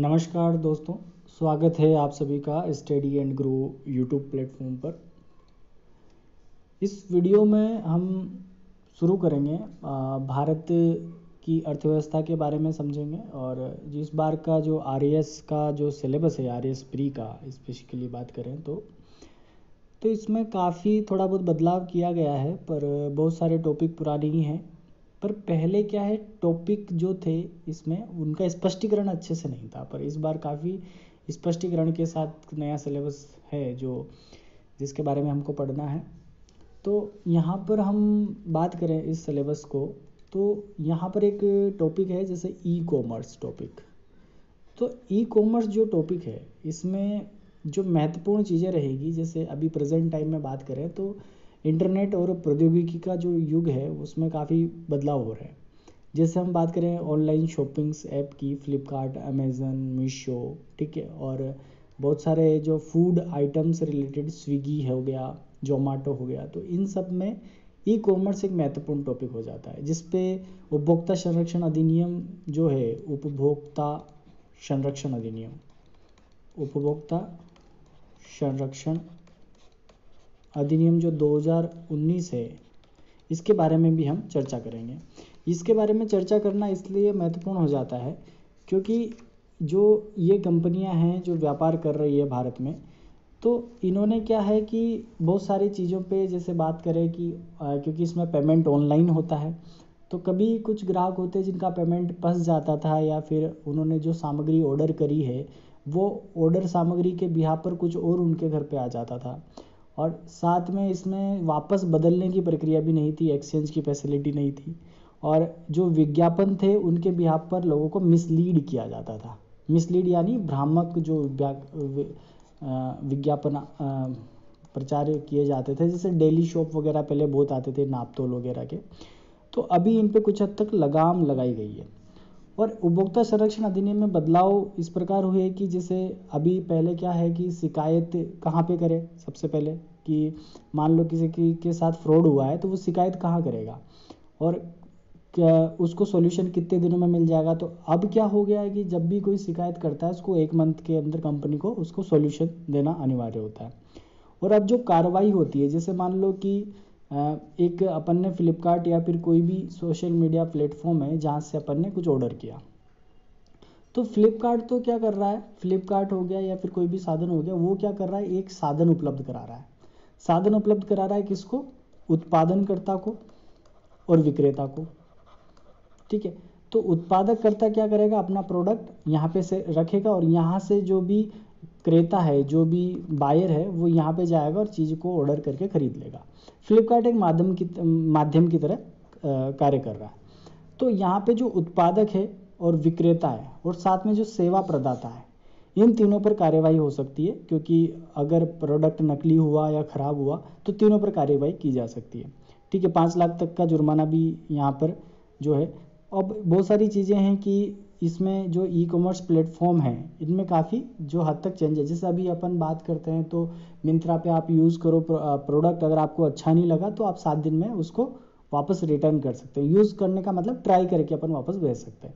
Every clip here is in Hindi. नमस्कार दोस्तों, स्वागत है आप सभी का study and grow YouTube platform पर। इस वीडियो में हम शुरू करेंगे भारत की अर्थव्यवस्था के बारे में समझेंगे और जिस बार का जो आरएएस का जो सिलेबस है, आरएएस प्री का स्पेसिफिकली बात करें तो इसमें काफ़ी थोड़ा बहुत बदलाव किया गया है, पर बहुत सारे टॉपिक पुराने ही हैं। पर पहले क्या है, टॉपिक जो थे इसमें उनका स्पष्टीकरण अच्छे से नहीं था, पर इस बार काफ़ी स्पष्टीकरण के साथ नया सिलेबस है जो जिसके बारे में हमको पढ़ना है। तो यहाँ पर हम बात करें इस सिलेबस को, तो यहाँ पर एक टॉपिक है जैसे ई कॉमर्स टॉपिक। तो ई कॉमर्स जो टॉपिक है इसमें जो महत्वपूर्ण चीज़ें रहेगी, जैसे अभी प्रेजेंट टाइम में बात करें तो इंटरनेट और प्रौद्योगिकी का जो युग है उसमें काफ़ी बदलाव हो रहा है। जैसे हम बात करें ऑनलाइन शॉपिंग्स ऐप की, फ्लिपकार्ट, अमेज़न, मीशो, ठीक है, और बहुत सारे जो फूड आइटम्स रिलेटेड स्विगी हो गया, जोमाटो हो गया, तो इन सब में ई कॉमर्स एक महत्वपूर्ण टॉपिक हो जाता है, जिसपे उपभोक्ता संरक्षण अधिनियम जो है, उपभोक्ता संरक्षण अधिनियम जो 2019 है, इसके बारे में भी हम चर्चा करेंगे। इसके बारे में चर्चा करना इसलिए महत्वपूर्ण हो जाता है क्योंकि जो ये कंपनियां हैं जो व्यापार कर रही है भारत में, तो इन्होंने क्या है कि बहुत सारी चीज़ों पे जैसे बात करें कि क्योंकि इसमें पेमेंट ऑनलाइन होता है, तो कभी कुछ ग्राहक होते जिनका पेमेंट फंस जाता था या फिर उन्होंने जो सामग्री ऑर्डर करी है वो ऑर्डर सामग्री के बिहा पर कुछ और उनके घर पर आ जाता था, और साथ में इसमें वापस बदलने की प्रक्रिया भी नहीं थी, एक्सचेंज की फैसिलिटी नहीं थी, और जो विज्ञापन थे उनके बिहाफ पर लोगों को मिसलीड किया जाता था। मिसलीड यानी भ्रामक जो विज्ञापन प्रचार किए जाते थे, जैसे डेली शॉप वगैरह पहले बहुत आते थे, नापतोल वगैरह के, तो अभी इन पे कुछ हद तक लगाम लगाई गई है। और उपभोक्ता संरक्षण अधिनियम में बदलाव इस प्रकार हुए कि जैसे अभी पहले क्या है कि शिकायत कहाँ पे करें, सबसे पहले कि मान लो किसी के साथ फ्रॉड हुआ है तो वो शिकायत कहाँ करेगा और उसको सॉल्यूशन कितने दिनों में मिल जाएगा। तो अब क्या हो गया है कि जब भी कोई शिकायत करता है उसको 1 मंथ के अंदर कंपनी को उसको सॉल्यूशन देना अनिवार्य होता है। और अब जो कार्रवाई होती है, जैसे मान लो कि एक अपन ने फ्लिपकार्ट या फिर कोई भी सोशल मीडिया प्लेटफॉर्म है जहाँ से अपन ने कुछ ऑर्डर किया, तो फ्लिपकार्ट तो क्या कर रहा है, फ्लिपकार्ट हो गया या फिर कोई भी साधन हो गया, वो क्या कर रहा है, एक साधन उपलब्ध करा रहा है। साधन उपलब्ध करा रहा है किसको, उत्पादनकर्ता को और विक्रेता को, ठीक है। तो उत्पादककर्ता क्या करेगा, अपना प्रोडक्ट यहाँ पे से रखेगा और यहाँ से जो भी क्रेता है, जो भी बायर है, वो यहाँ पे जाएगा और चीज़ को ऑर्डर करके खरीद लेगा। फ्लिपकार्ट एक माध्यम की तरह कार्य कर रहा है। तो यहाँ पे जो उत्पादक है और विक्रेता है और साथ में जो सेवा प्रदाता है, इन तीनों पर कार्यवाही हो सकती है, क्योंकि अगर प्रोडक्ट नकली हुआ या ख़राब हुआ तो तीनों पर कार्यवाही की जा सकती है, ठीक है। 5 लाख तक का जुर्माना भी यहाँ पर जो है। अब बहुत सारी चीज़ें हैं कि इसमें जो ई कॉमर्स प्लेटफॉर्म है इनमें काफ़ी जो हद तक चेंज है। जैसे अभी अपन बात करते हैं तो मिंत्रा पे आप यूज़ करो प्रोडक्ट, अगर आपको अच्छा नहीं लगा तो आप 7 दिन में उसको वापस रिटर्न कर सकते हैं। यूज़ करने का मतलब ट्राई करके अपन वापस भेज सकते हैं।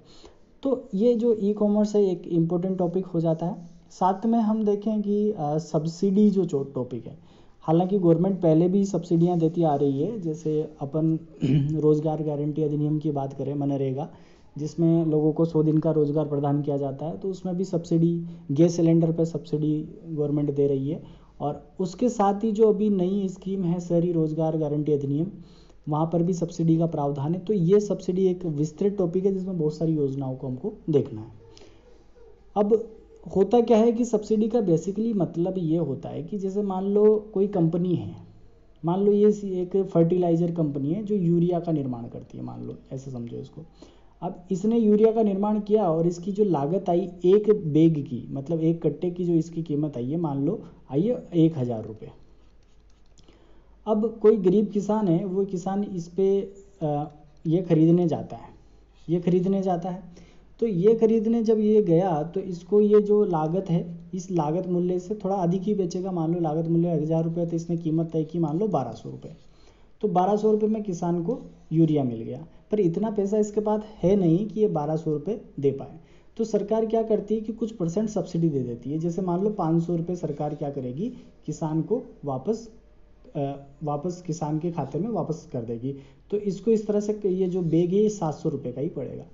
तो ये जो ई कॉमर्स है एक इम्पोर्टेंट टॉपिक हो जाता है। साथ में हम देखें कि सब्सिडी जो टॉपिक है, हालांकि गवर्नमेंट पहले भी सब्सिडियाँ देती आ रही है, जैसे अपन रोज़गार गारंटी अधिनियम की बात करें, मनरेगा, जिसमें लोगों को 100 दिन का रोज़गार प्रदान किया जाता है, तो उसमें भी सब्सिडी, गैस सिलेंडर पर सब्सिडी गवर्नमेंट दे रही है। और उसके साथ ही जो अभी नई स्कीम है शहरी रोज़गार गारंटी अधिनियम, वहाँ पर भी सब्सिडी का प्रावधान है। तो ये सब्सिडी एक विस्तृत टॉपिक है जिसमें बहुत सारी योजनाओं को हमको देखना है। अब होता क्या है कि सब्सिडी का बेसिकली मतलब ये होता है कि जैसे मान लो कोई कंपनी है, मान लो ये एक फर्टिलाइज़र कंपनी है जो यूरिया का निर्माण करती है, मान लो ऐसे समझो इसको। अब इसने यूरिया का निर्माण किया और इसकी जो लागत आई एक बैग की, मतलब एक कट्टे की जो इसकी कीमत आई है, मान लो आई है 1000 रुपये। अब कोई गरीब किसान है, वो किसान इस पर ये खरीदने जाता है। तो ये खरीदने जब ये गया तो इसको ये जो लागत है, इस लागत मूल्य से थोड़ा अधिक ही बेचेगा। मान लो लागत मूल्य 1000 रुपये, तो इसने कीमत तय की मान लो 1200 रुपये। तो 1200 रुपये में किसान को यूरिया मिल गया, पर इतना पैसा इसके पास है नहीं कि ये 1200 रुपये दे पाए। तो सरकार क्या करती है कि कुछ परसेंट सब्सिडी दे देती है। जैसे मान लो 500 रुपये सरकार क्या करेगी, किसान को वापस किसान के खाते में वापस कर देगी। तो इसको इस तरह से ये जो बैग है ये 700 रुपये का ही पड़ेगा।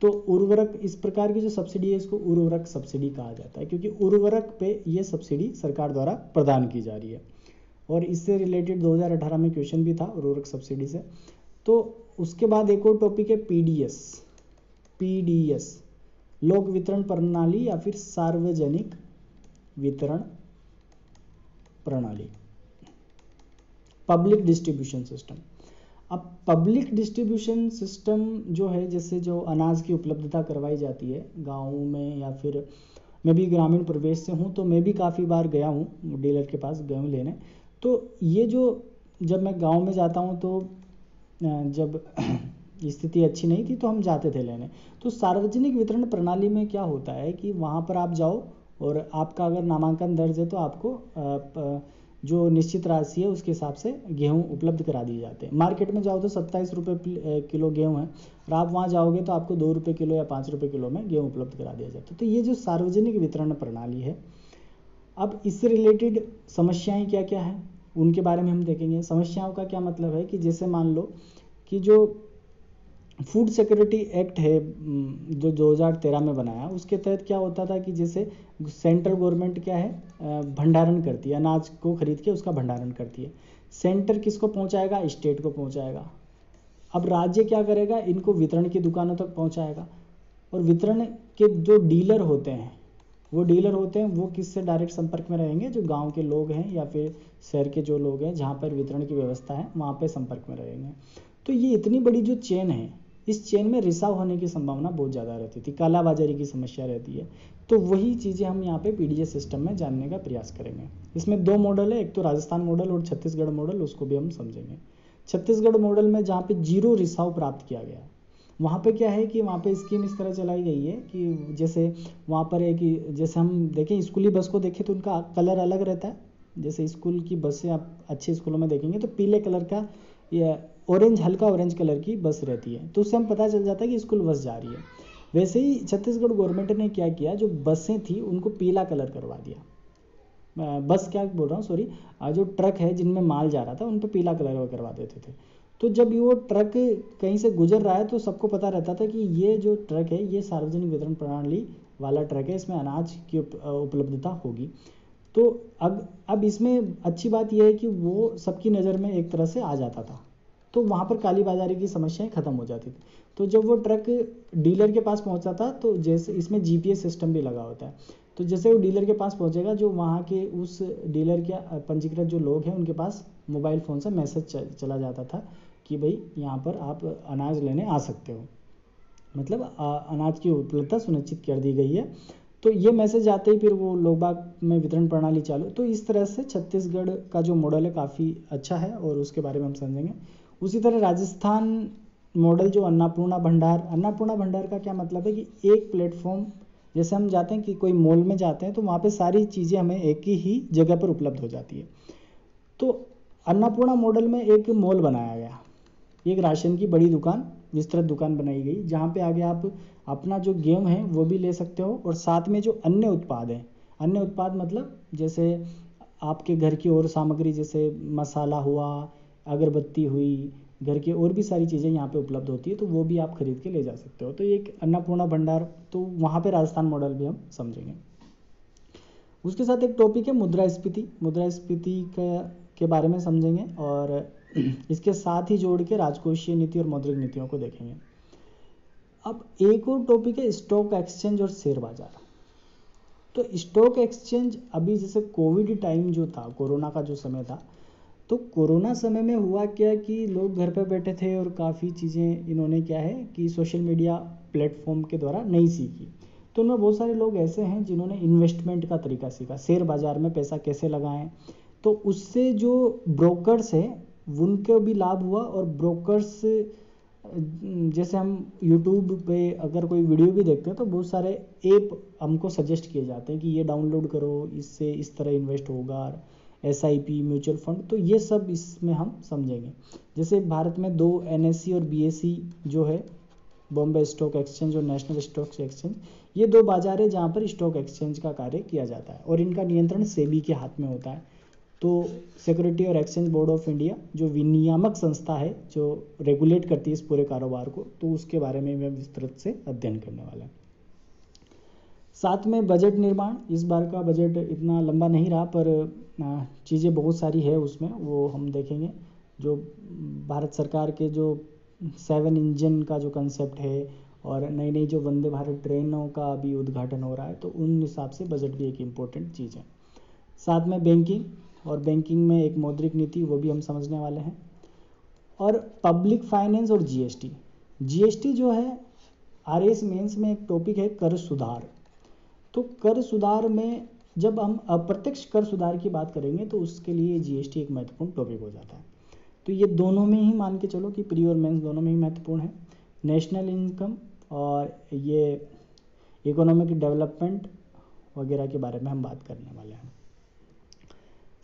तो उर्वरक, इस प्रकार की जो सब्सिडी है इसको उर्वरक सब्सिडी कहा जाता है, क्योंकि उर्वरक पे ये सब्सिडी सरकार द्वारा प्रदान की जा रही है। और इससे रिलेटेड 2018 में क्वेश्चन भी था उर्वरक सब्सिडी से। तो उसके बाद एक और टॉपिक है पीडीएस लोक वितरण प्रणाली या फिर सार्वजनिक वितरण प्रणाली, पब्लिक डिस्ट्रीब्यूशन सिस्टम। अब पब्लिक डिस्ट्रीब्यूशन सिस्टम जो है, जैसे जो अनाज की उपलब्धता करवाई जाती है गाँव में, या फिर मैं भी ग्रामीण प्रवेश से हूँ तो मैं भी काफ़ी बार गया हूँ डीलर के पास गेहूँ लेने। तो ये जो, जब मैं गांव में जाता हूँ तो जब स्थिति अच्छी नहीं थी तो हम जाते थे लेने। तो सार्वजनिक वितरण प्रणाली में क्या होता है कि वहाँ पर आप जाओ और आपका अगर नामांकन दर्ज है तो आपको जो निश्चित राशि है उसके हिसाब से गेहूँ उपलब्ध करा दिए जाते हैं। मार्केट में जाओ तो 27 रुपये किलो गेहूँ है और आप वहाँ जाओगे तो आपको 2 रुपये किलो या 5 रुपये किलो में गेहूँ उपलब्ध करा दिया जाता है। तो ये जो सार्वजनिक वितरण प्रणाली है, अब इससे रिलेटेड समस्याएं क्या क्या हैं उनके बारे में हम देखेंगे। समस्याओं का क्या मतलब है कि जैसे मान लो कि जो फूड सिक्योरिटी एक्ट है जो 2013 में बनाया, उसके तहत क्या होता था कि जैसे सेंट्रल गवर्नमेंट क्या है, भंडारण करती है, अनाज को खरीद के उसका भंडारण करती है। सेंटर किसको पहुंचाएगा, स्टेट को पहुंचाएगा। अब राज्य क्या करेगा, इनको वितरण की दुकानों तक पहुंचाएगा। और वितरण के जो डीलर होते हैं, वो किससे डायरेक्ट संपर्क में रहेंगे, जो गांव के लोग हैं या फिर शहर के जो लोग हैं जहां पर वितरण की व्यवस्था है वहां पर संपर्क में रहेंगे। तो ये इतनी बड़ी जो चेन है, इस चेन में रिसाव होने की संभावना बहुत ज़्यादा रहती थी, कालाबाजारी की समस्या रहती है। तो वही चीज़ें हम यहाँ पे पीडीएस सिस्टम में जानने का प्रयास करेंगे। इसमें 2 मॉडल है, एक तो राजस्थान मॉडल और छत्तीसगढ़ मॉडल, उसको भी हम समझेंगे। छत्तीसगढ़ मॉडल में जहाँ पे 0 रिसाव प्राप्त किया गया, वहाँ पे क्या है कि वहाँ पे स्कीम इस तरह चलाई गई है कि जैसे वहाँ पर है कि जैसे हम देखें स्कूली बस को देखें तो उनका कलर अलग रहता है। जैसे स्कूल की बसें आप अच्छे स्कूलों में देखेंगे तो पीले कलर का या ऑरेंज, हल्का ऑरेंज कलर की बस रहती है, तो उससे हम पता चल जाता है कि स्कूल बस जा रही है। वैसे ही छत्तीसगढ़ गवर्नमेंट ने क्या किया, जो बसें थी उनको पीला कलर करवा दिया। बस क्या बोल रहा हूँ, सॉरी, जो ट्रक है जिनमें माल जा रहा था उन पर पीला कलर करवा देते थे। तो जब वो ट्रक कहीं से गुजर रहा है तो सबको पता रहता था कि ये जो ट्रक है ये सार्वजनिक वितरण प्रणाली वाला ट्रक है, इसमें अनाज की उपलब्धता होगी। तो अब इसमें अच्छी बात यह है कि वो सबकी नज़र में एक तरह से आ जाता था, तो वहाँ पर कालीबाजारी की समस्याएं खत्म हो जाती थी। तो जब वो ट्रक डीलर के पास पहुँचा था तो जैसे इसमें जीपीएस सिस्टम भी लगा होता है, तो जैसे वो डीलर के पास पहुँचेगा, जो वहाँ के उस डीलर के पंजीकृत जो लोग हैं उनके पास मोबाइल फ़ोन से मैसेज चला जाता था कि भाई यहाँ पर आप अनाज लेने आ सकते हो, मतलब अनाज की उपलब्धता सुनिश्चित कर दी गई है। तो ये मैसेज आते ही फिर वो लोग बाग में वितरण प्रणाली चालू। तो इस तरह से छत्तीसगढ़ का जो मॉडल है काफ़ी अच्छा है और उसके बारे में हम समझेंगे। उसी तरह राजस्थान मॉडल जो अन्नपूर्णा भंडार का क्या मतलब है कि एक प्लेटफॉर्म, जैसे हम जाते हैं कि कोई मॉल में जाते हैं तो वहाँ पे सारी चीज़ें हमें एक ही जगह पर उपलब्ध हो जाती है। तो अन्नपूर्णा मॉडल में एक मॉल बनाया गया, एक राशन की बड़ी दुकान, विस्तृत दुकान बनाई गई, जहाँ पे आगे आप अपना जो गेहूँ है वो भी ले सकते हो और साथ में जो अन्य उत्पाद हैं, अन्य उत्पाद मतलब जैसे आपके घर की और सामग्री, जैसे मसाला हुआ, अगरबत्ती हुई, घर के और भी सारी चीज़ें यहाँ पे उपलब्ध होती है, तो वो भी आप खरीद के ले जा सकते हो। तो ये एक अन्नपूर्णा भंडार, तो वहाँ पे राजस्थान मॉडल भी हम समझेंगे। उसके साथ एक टॉपिक है मुद्रास्फीति, मुद्रास्फीति के बारे में समझेंगे और इसके साथ ही जोड़ के राजकोषीय नीति और मौद्रिक नीतियों को देखेंगे। अब एक और टॉपिक है स्टॉक एक्सचेंज और शेयर बाजार। तो स्टॉक एक्सचेंज, अभी जैसे कोविड टाइम जो था, कोरोना का जो समय था, तो कोरोना समय में हुआ क्या कि लोग घर पर बैठे थे और काफ़ी चीज़ें इन्होंने क्या है कि सोशल मीडिया प्लेटफॉर्म के द्वारा नहीं सीखी। तो उनमें बहुत सारे लोग ऐसे हैं जिन्होंने इन्वेस्टमेंट का तरीका सीखा, शेयर बाज़ार में पैसा कैसे लगाएं। तो उससे जो ब्रोकर्स हैं उनको भी लाभ हुआ और ब्रोकर्स, जैसे हम यूट्यूब पे अगर कोई वीडियो भी देखते हैं तो बहुत सारे ऐप हमको सजेस्ट किए जाते हैं कि ये डाउनलोड करो, इससे इस तरह इन्वेस्ट होगा, SIP, म्यूचुअल फंड। तो ये सब इसमें हम समझेंगे। जैसे भारत में 2 NSE और BSE जो है बॉम्बे स्टॉक एक्सचेंज और नेशनल स्टॉक एक्सचेंज, ये दो बाजार है जहाँ पर स्टॉक एक्सचेंज का कार्य किया जाता है और इनका नियंत्रण सेबी के हाथ में होता है। तो सिक्योरिटी और एक्सचेंज बोर्ड ऑफ इंडिया जो विनियामक संस्था है जो रेगुलेट करती है इस पूरे कारोबार को, तो उसके बारे में मैं विस्तृत से अध्ययन करने वाला हूँ। साथ में बजट निर्माण, इस बार का बजट इतना लंबा नहीं रहा पर चीज़ें बहुत सारी है उसमें, वो हम देखेंगे। जो भारत सरकार के जो 7 इंजन का जो कंसेप्ट है और नई नई जो वंदे भारत ट्रेनों का भी उद्घाटन हो रहा है, तो उन हिसाब से बजट भी एक इम्पोर्टेंट चीज़ है। साथ में बैंकिंग, और बैंकिंग में एक मौद्रिक नीति, वो भी हम समझने वाले हैं। और पब्लिक फाइनेंस और जीएसटी जो है आरएस मेंस में एक टॉपिक है कर सुधार। तो कर सुधार में जब हम अप्रत्यक्ष कर सुधार की बात करेंगे तो उसके लिए जीएसटी एक महत्वपूर्ण टॉपिक हो जाता है। तो ये दोनों में ही मान के चलो कि प्री और मेंस दोनों में ही महत्वपूर्ण है। नेशनल इनकम और ये इकोनॉमिक डेवलपमेंट वगैरह के बारे में हम बात करने वाले हैं।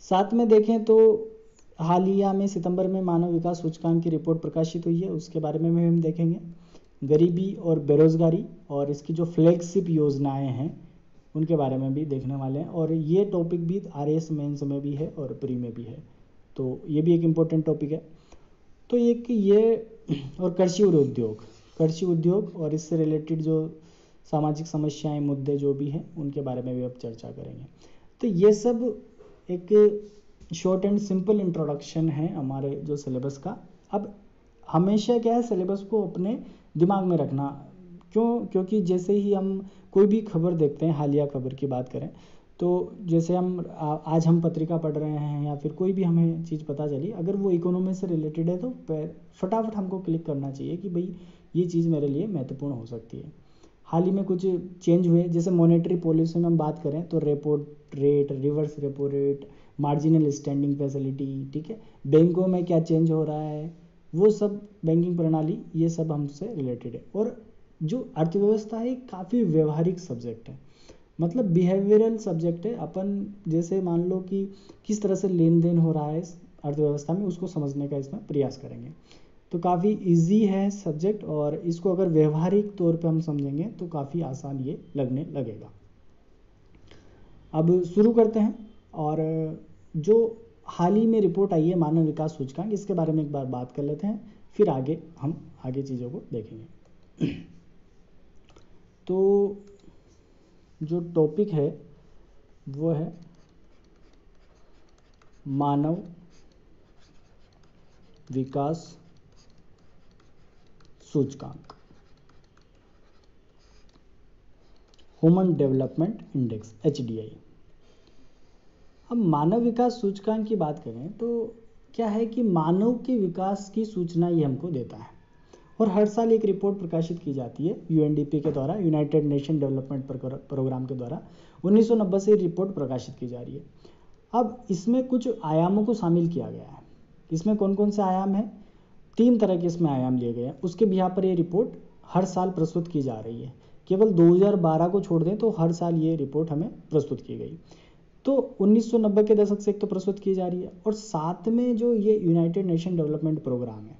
साथ में देखें तो हालिया में सितंबर में मानव विकास सूचकांक की रिपोर्ट प्रकाशित हुई है, उसके बारे में भी हम देखेंगे। गरीबी और बेरोजगारी और इसकी जो फ्लैगशिप योजनाएं हैं उनके बारे में भी देखने वाले हैं, और ये टॉपिक भी आरएस मेंस में भी है और प्री में भी है, तो ये भी एक इम्पोर्टेंट टॉपिक है। तो ये और कृषि उद्योग और इससे रिलेटेड जो सामाजिक समस्याएं, मुद्दे जो भी हैं उनके बारे में भी अब चर्चा करेंगे। तो ये सब एक शॉर्ट एंड सिंपल इंट्रोडक्शन है हमारे जो सिलेबस का। अब हमेशा क्या है, सिलेबस को अपने दिमाग में रखना, क्योंकि जैसे ही हम कोई भी खबर देखते हैं, हालिया खबर की बात करें तो जैसे आज हम पत्रिका पढ़ रहे हैं या फिर कोई भी हमें चीज़ पता चली, अगर वो इकोनॉमी से रिलेटेड है तो फटाफट हमको क्लिक करना चाहिए कि भाई ये चीज़ मेरे लिए महत्वपूर्ण हो सकती है। हाल ही में कुछ चेंज हुए, जैसे मॉनेटरी पॉलिसी में हम बात करें तो repo rate, reverse repo rate, marginal standing facility, ठीक है, बैंकों में क्या चेंज हो रहा है, वो सब बैंकिंग प्रणाली, ये सब हमसे रिलेटेड है। और जो अर्थव्यवस्था है काफ़ी व्यवहारिक सब्जेक्ट है, मतलब बिहेवियरल सब्जेक्ट है। अपन जैसे मान लो कि किस तरह से लेन देन हो रहा है अर्थव्यवस्था में, उसको समझने का इसमें प्रयास करेंगे। तो काफ़ी इजी है सब्जेक्ट, और इसको अगर व्यवहारिक तौर पे हम समझेंगे तो काफ़ी आसान ये लगने लगेगा। अब शुरू करते हैं। और जो हाल ही में रिपोर्ट आई है मानव विकास सूचकांक, इसके बारे में एक बार बात कर लेते हैं, फिर हम आगे चीज़ों को देखेंगे। तो जो टॉपिक है वो है मानव विकास सूचकांक, ह्यूमन डेवलपमेंट इंडेक्स, HDI। अब मानव विकास सूचकांक की बात करें तो क्या है कि मानव के विकास की सूचना ये हमको देता है, और हर साल एक रिपोर्ट प्रकाशित की जाती है UNDP के द्वारा, यूनाइटेड नेशन डेवलपमेंट प्रोग्राम के द्वारा। 1990 से रिपोर्ट प्रकाशित की जा रही है। अब इसमें कुछ आयामों को शामिल किया गया है। इसमें कौन कौन से आयाम हैं? 3 तरह के इसमें आयाम लिए गए हैं, उसके बिहार पर ये रिपोर्ट हर साल प्रस्तुत की जा रही है। केवल 2012 को छोड़ दें तो हर साल ये रिपोर्ट हमें प्रस्तुत की गई। तो 1990 के दशक से एक तो प्रस्तुत की जा रही है, और साथ में जो ये यूनाइटेड नेशन डेवलपमेंट प्रोग्राम है,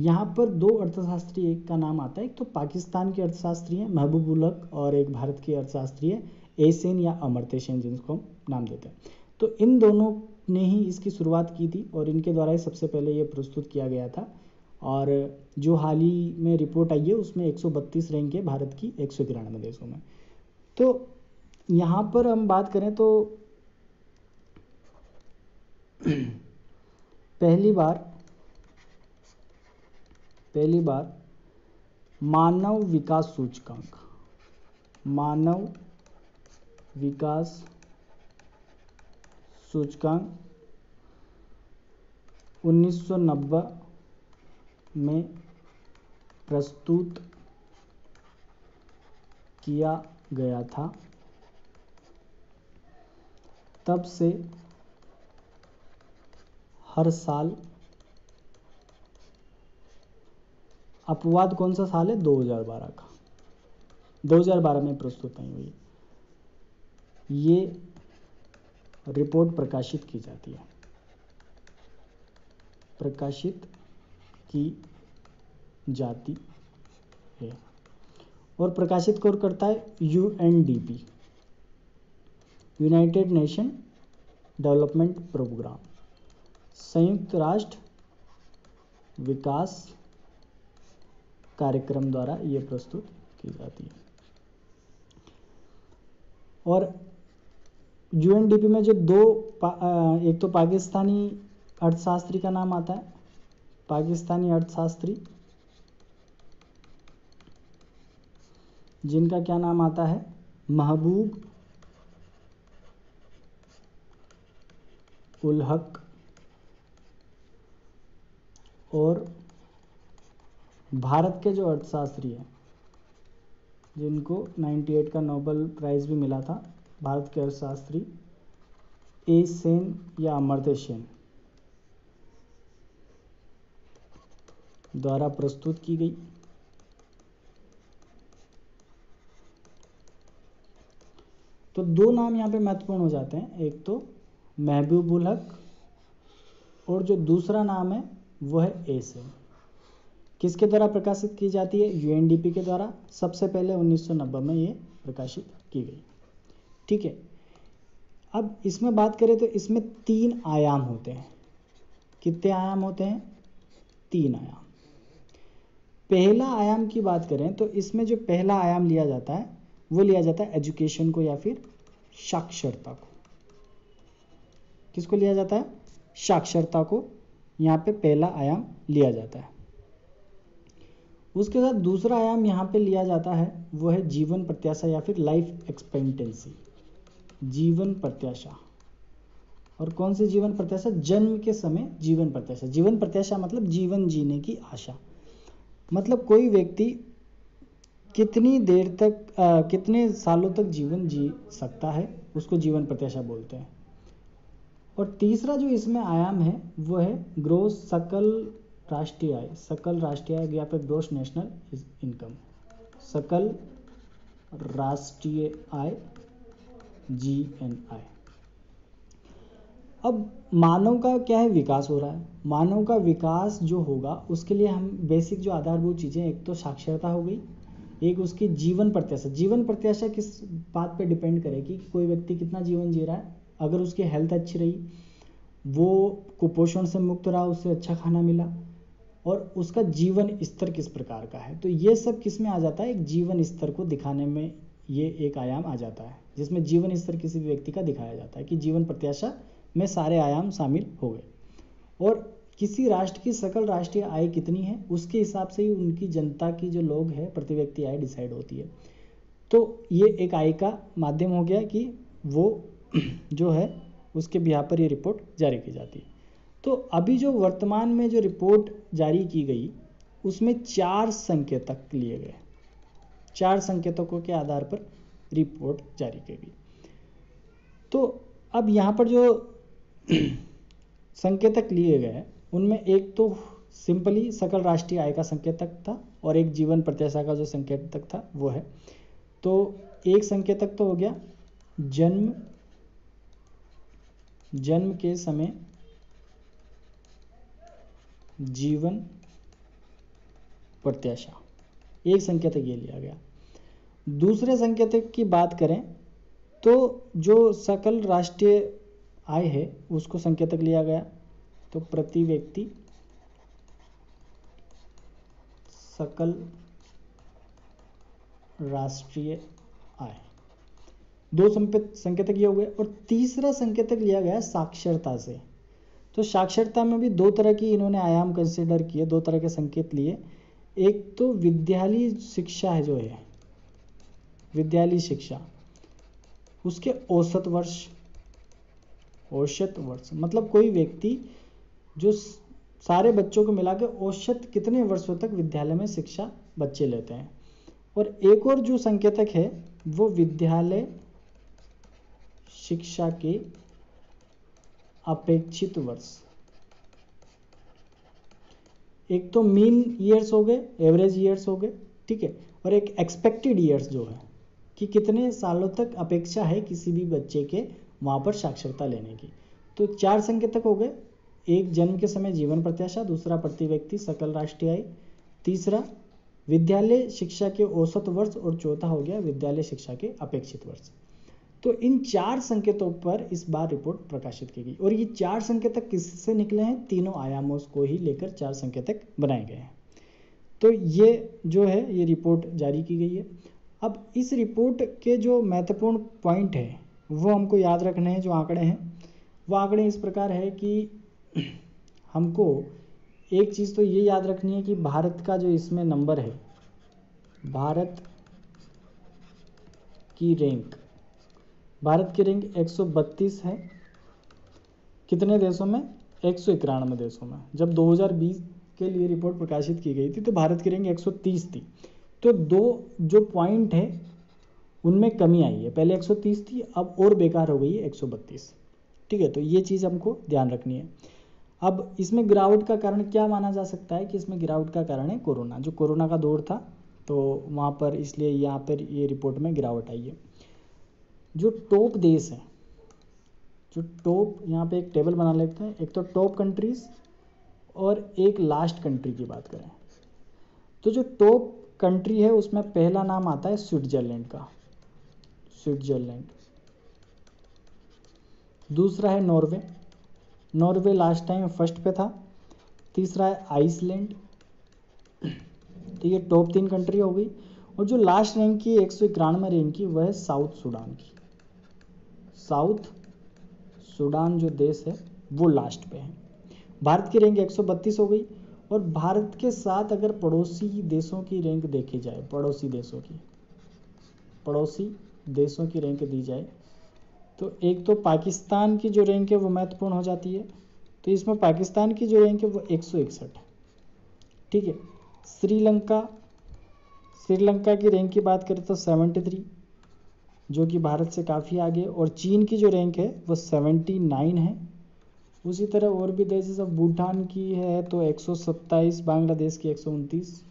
यहाँ पर 2 अर्थशास्त्री एक का नाम आता है। एक तो पाकिस्तान के अर्थशास्त्री हैं महबूब उल हक, और एक भारत के अर्थशास्त्री है सेन या अमर्त्य सेन, जिनको हम नाम देते हैं। तो इन दोनों ने ही इसकी शुरुआत की थी और इनके द्वारा ही सबसे पहले ये प्रस्तुत किया गया था। और जो हाल ही में रिपोर्ट आई है उसमें 132 रैंक है भारत की 193 देशों में। तो यहाँ पर हम बात करें तो पहली बार मानव विकास सूचकांक 1990 में प्रस्तुत किया गया था। तब से हर साल, अपवाद कौन सा साल है? 2012 का। 2012 में प्रस्तुत नहीं हुई, ये रिपोर्ट प्रकाशित की जाती है, है और प्रकाशित कौन करता है? UNDP, united nation development programme, संयुक्त राष्ट्र विकास कार्यक्रम द्वारा ये प्रस्तुत की जाती है। और यूएनडीपी में जो दो एक तो पाकिस्तानी अर्थशास्त्री का नाम आता है, पाकिस्तानी अर्थशास्त्री जिनका क्या नाम आता है? महबूब उल हक और भारत के जो अर्थशास्त्री हैं जिनको 98 का नोबेल प्राइज़ भी मिला था, भारत के अर्थशास्त्री ए सेन या अमर्त्य सेन द्वारा प्रस्तुत की गई। तो दो नाम यहाँ पे महत्वपूर्ण हो जाते हैं, एक तो महबूब उल हक और जो दूसरा नाम है वो है ए सेन। किसके द्वारा प्रकाशित की जाती है? यूएनडीपी के द्वारा। सबसे पहले 1990 में ये प्रकाशित की गई। ठीक है, अब इसमें बात करें तो इसमें 3 आयाम होते हैं। कितने आयाम होते हैं? 3 आयाम। पहला आयाम की बात करें तो इसमें जो पहला आयाम लिया जाता है वो लिया जाता है एजुकेशन को या फिर साक्षरता को। किसको लिया जाता है? साक्षरता को यहाँ पे पहला आयाम लिया जाता है। उसके साथ दूसरा आयाम यहाँ पे लिया जाता है वो है जीवन प्रत्याशा या फिर लाइफ एक्सपेक्टेंसी, जीवन प्रत्याशा। और कौन सी जीवन प्रत्याशा? जन्म के समय जीवन प्रत्याशा। जीवन प्रत्याशा मतलब जीवन जीने की आशा, मतलब कोई व्यक्ति कितनी देर तक कितने सालों तक जीवन जी सकता है उसको जीवन प्रत्याशा बोलते हैं। और तीसरा जो इसमें आयाम है वो है ग्रोस सकल राष्ट्रीय आय, सकल राष्ट्रीय आय या फिर ग्रोस नेशनल इनकम, सकल राष्ट्रीय आय GNI। अब मानव का क्या है? विकास हो रहा है। मानव का विकास जो होगा उसके लिए हम बेसिक जो आधारभूत चीज़ें, एक तो साक्षरता हो गई, एक उसकी जीवन प्रत्याशा। जीवन प्रत्याशा किस बात पे डिपेंड करेगी? कोई व्यक्ति कितना जीवन जी रहा है। अगर उसकी हेल्थ अच्छी रही, वो कुपोषण से मुक्त रहा, उससे अच्छा खाना मिला और उसका जीवन स्तर किस प्रकार का है, तो ये सब किस में आ जाता है? एक जीवन स्तर को दिखाने में ये एक आयाम आ जाता है जिसमें जीवन स्तर किसी भी व्यक्ति का दिखाया जाता है कि जीवन प्रत्याशा में सारे आयाम शामिल हो गए। और किसी राष्ट्र की सकल राष्ट्रीय आय कितनी है उसके हिसाब से ही उनकी जनता की जो लोग है प्रति व्यक्ति आय डिसाइड होती है। तो ये एक आय का माध्यम हो गया कि वो जो है उसके बिहार पर ये रिपोर्ट जारी की जाती है। तो अभी जो वर्तमान में जो रिपोर्ट जारी की गई उसमें 4 संकेतक लिए गए, 4 संकेतकों के आधार पर रिपोर्ट जारी की गई। तो अब यहाँ पर जो संकेतक लिए गए उनमें एक तो सिंपली सकल राष्ट्रीय आय का संकेतक था और एक जीवन प्रत्याशा का जो संकेतक था वो है। तो एक संकेतक तो हो गया जन्म के समय जीवन प्रत्याशा, एक संकेतक ये लिया गया। दूसरे संकेतक की बात करें तो जो सकल राष्ट्रीय आय है उसको संकेतक लिया गया, तो प्रति व्यक्ति सकल राष्ट्रीय आय, 2 संकेतक ये हो गए। और तीसरा संकेतक लिया गया साक्षरता से। तो साक्षरता में भी 2 तरह की इन्होंने आयाम कंसिडर किए, 2 तरह के संकेत लिए। एक तो विद्यालयी शिक्षा है, जो है विद्यालयी शिक्षा, उसके औसत वर्ष मतलब कोई व्यक्ति जो सारे बच्चों को मिला के औसत कितने वर्षों तक विद्यालय में शिक्षा बच्चे लेते हैं। और एक और जो संकेतक है वो विद्यालय शिक्षा के अपेक्षित वर्ष। एक तो मीन ईयर्स हो गए, एवरेज ईयर्स हो गए, ठीक है, और एक एक्सपेक्टेड ईयर्स जो है कि कितने सालों तक अपेक्षा है किसी भी बच्चे के वहाँ पर साक्षरता लेने की। तो 4 संकेतक हो गए, एक जन्म के समय जीवन प्रत्याशा, दूसरा प्रति व्यक्ति सकल राष्ट्रीय आय, तीसरा विद्यालय शिक्षा के औसत वर्ष, और चौथा हो गया विद्यालय शिक्षा के अपेक्षित वर्ष। तो इन चार संकेतों पर इस बार रिपोर्ट प्रकाशित की गई, और ये चार संकेतक किससे निकले हैं, तीनों आयामों को ही लेकर चार संकेतक बनाए गए हैं। तो ये जो है ये रिपोर्ट जारी की गई है। अब इस रिपोर्ट के जो महत्वपूर्ण पॉइंट है वो हमको याद रखने हैं, जो आंकड़े हैं वो आंकड़े इस प्रकार है कि हमको एक चीज़ तो ये याद रखनी है कि भारत का जो इसमें नंबर है, भारत की रैंक, भारत की रैंक 132 है कितने देशों में, 191 देशों में। जब 2020 के लिए रिपोर्ट प्रकाशित की गई थी तो भारत की रैंक 130 थी। तो दो जो पॉइंट है उनमें कमी आई है, पहले 130 थी अब और बेकार हो गई है 132। ठीक है, तो ये चीज़ हमको ध्यान रखनी है। अब इसमें गिरावट का कारण क्या माना जा सकता है कि इसमें गिरावट का कारण है कोरोना, जो कोरोना का दौर था तो वहाँ पर इसलिए यहाँ पर ये रिपोर्ट में गिरावट आई है। जो टॉप देश हैं, जो टॉप, यहाँ पे एक टेबल बना लेते हैं, एक तो टॉप कंट्रीज और एक लास्ट कंट्री की बात करें तो जो टॉप कंट्री है उसमें पहला नाम आता है स्विट्जरलैंड का, स्विट्जरलैंड। दूसरा है Norway, Norway last time first पे था। तीसरा है आइसलैंड। तो ये टॉप तीन कंट्री हो गई, और जो लास्ट रैंक की 191 रैंक की वह है साउथ सुडान की। साउथ सुडान जो देश है वो लास्ट पे है। भारत की रैंक 132 हो गई, और भारत के साथ अगर पड़ोसी देशों की रैंक देखी जाए, पड़ोसी देशों की रैंक दी जाए तो एक तो पाकिस्तान की जो रैंक है वो महत्वपूर्ण हो जाती है, तो इसमें पाकिस्तान की जो रैंक है वो 161 है। ठीक है, श्रीलंका की रैंक की बात करें तो 73, जो कि भारत से काफ़ी आगे, और चीन की जो रैंक है वो 79 है। उसी तरह और भी देश जैसे भूटान की है तो 127, बांग्लादेश की 129,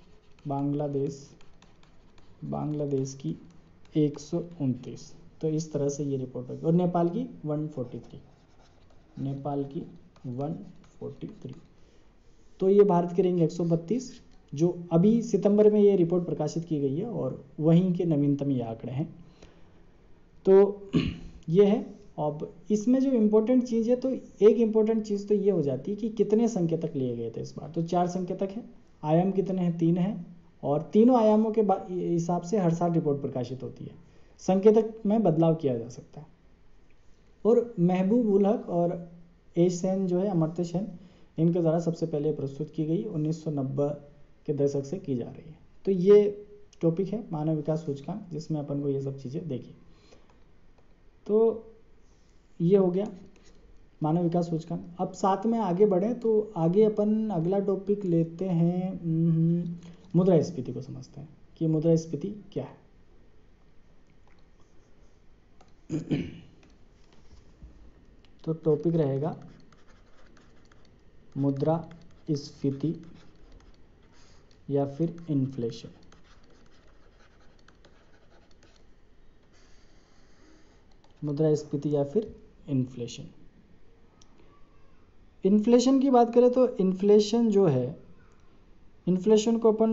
बांग्लादेश की 129। तो इस तरह से ये रिपोर्ट होगी, और नेपाल की 143, तो ये भारत की रैंक 132 जो अभी सितंबर में ये रिपोर्ट प्रकाशित की गई है, और वहीं के नवीनतम ये आंकड़े हैं। तो ये है। अब इसमें जो इम्पोर्टेंट चीज़ है, तो एक इम्पोर्टेंट चीज़ तो ये हो जाती है कि कितने संकेतक लिए गए थे इस बार, तो चार संकेतक हैं, आयाम कितने हैं, तीन हैं, और तीनों आयामों के हिसाब से हर साल रिपोर्ट प्रकाशित होती है, संकेतक में बदलाव किया जा सकता है। और महबूब उल हक और सेन जो है, अमर्त्य सेन, इनके द्वारा सबसे पहले प्रस्तुत की गई 1990 के दशक से की जा रही है। तो ये टॉपिक है मानव विकास सूचकांक, जिसमें अपन को ये सब चीज़ें देखी। तो ये हो गया मानव विकास सूचकांक। अब साथ में आगे बढ़े तो आगे अपन अगला टॉपिक लेते हैं, मुद्रास्फीति को समझते हैं कि मुद्रास्फीति क्या है। तो टॉपिक रहेगा मुद्रास्फीति या फिर इन्फ्लेशन। मुद्रास्फीति या फिर इन्फ्लेशन। इन्फ्लेशन की बात करें तो इन्फ्लेशन जो है, इन्फ्लेशन को अपन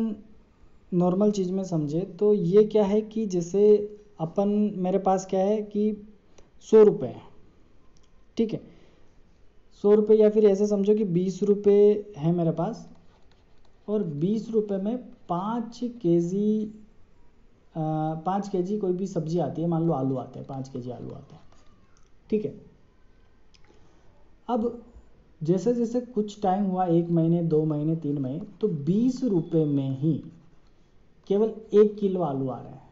नॉर्मल चीज़ में समझे तो ये क्या है कि जैसे अपन, मेरे पास क्या है कि 100 रुपये है, ठीक है, 100 रुपये, या फिर ऐसे समझो कि 20 रुपये है मेरे पास, और 20 रुपये में 5 केजी कोई भी सब्जी आती है, मान लो आलू आते हैं, 5 केजी आलू आते हैं, ठीक है। अब जैसे जैसे कुछ टाइम हुआ, 1 महीने, 2 महीने, 3 महीने, तो 20 रुपये में ही केवल 1 किलो आलू आ रहा है,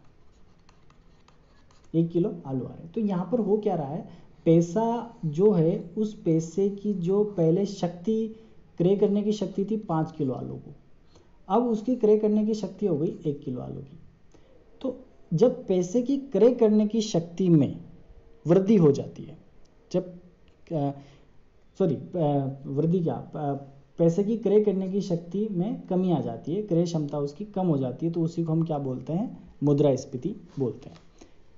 1 किलो आलू आ रहा है। तो यहाँ पर हो क्या रहा है, पैसा जो है, उस पैसे की जो पहले शक्ति, क्रय करने की शक्ति थी 5 किलो आलू को, अब उसकी क्रय करने की शक्ति हो गई 1 किलो आलू की। तो जब पैसे की क्रय करने की शक्ति में वृद्धि हो जाती है, पैसे की क्रय करने की शक्ति में कमी आ जाती है, क्रय क्षमता उसकी कम हो जाती है, तो उसी को हम क्या बोलते हैं, मुद्रास्फीति बोलते हैं।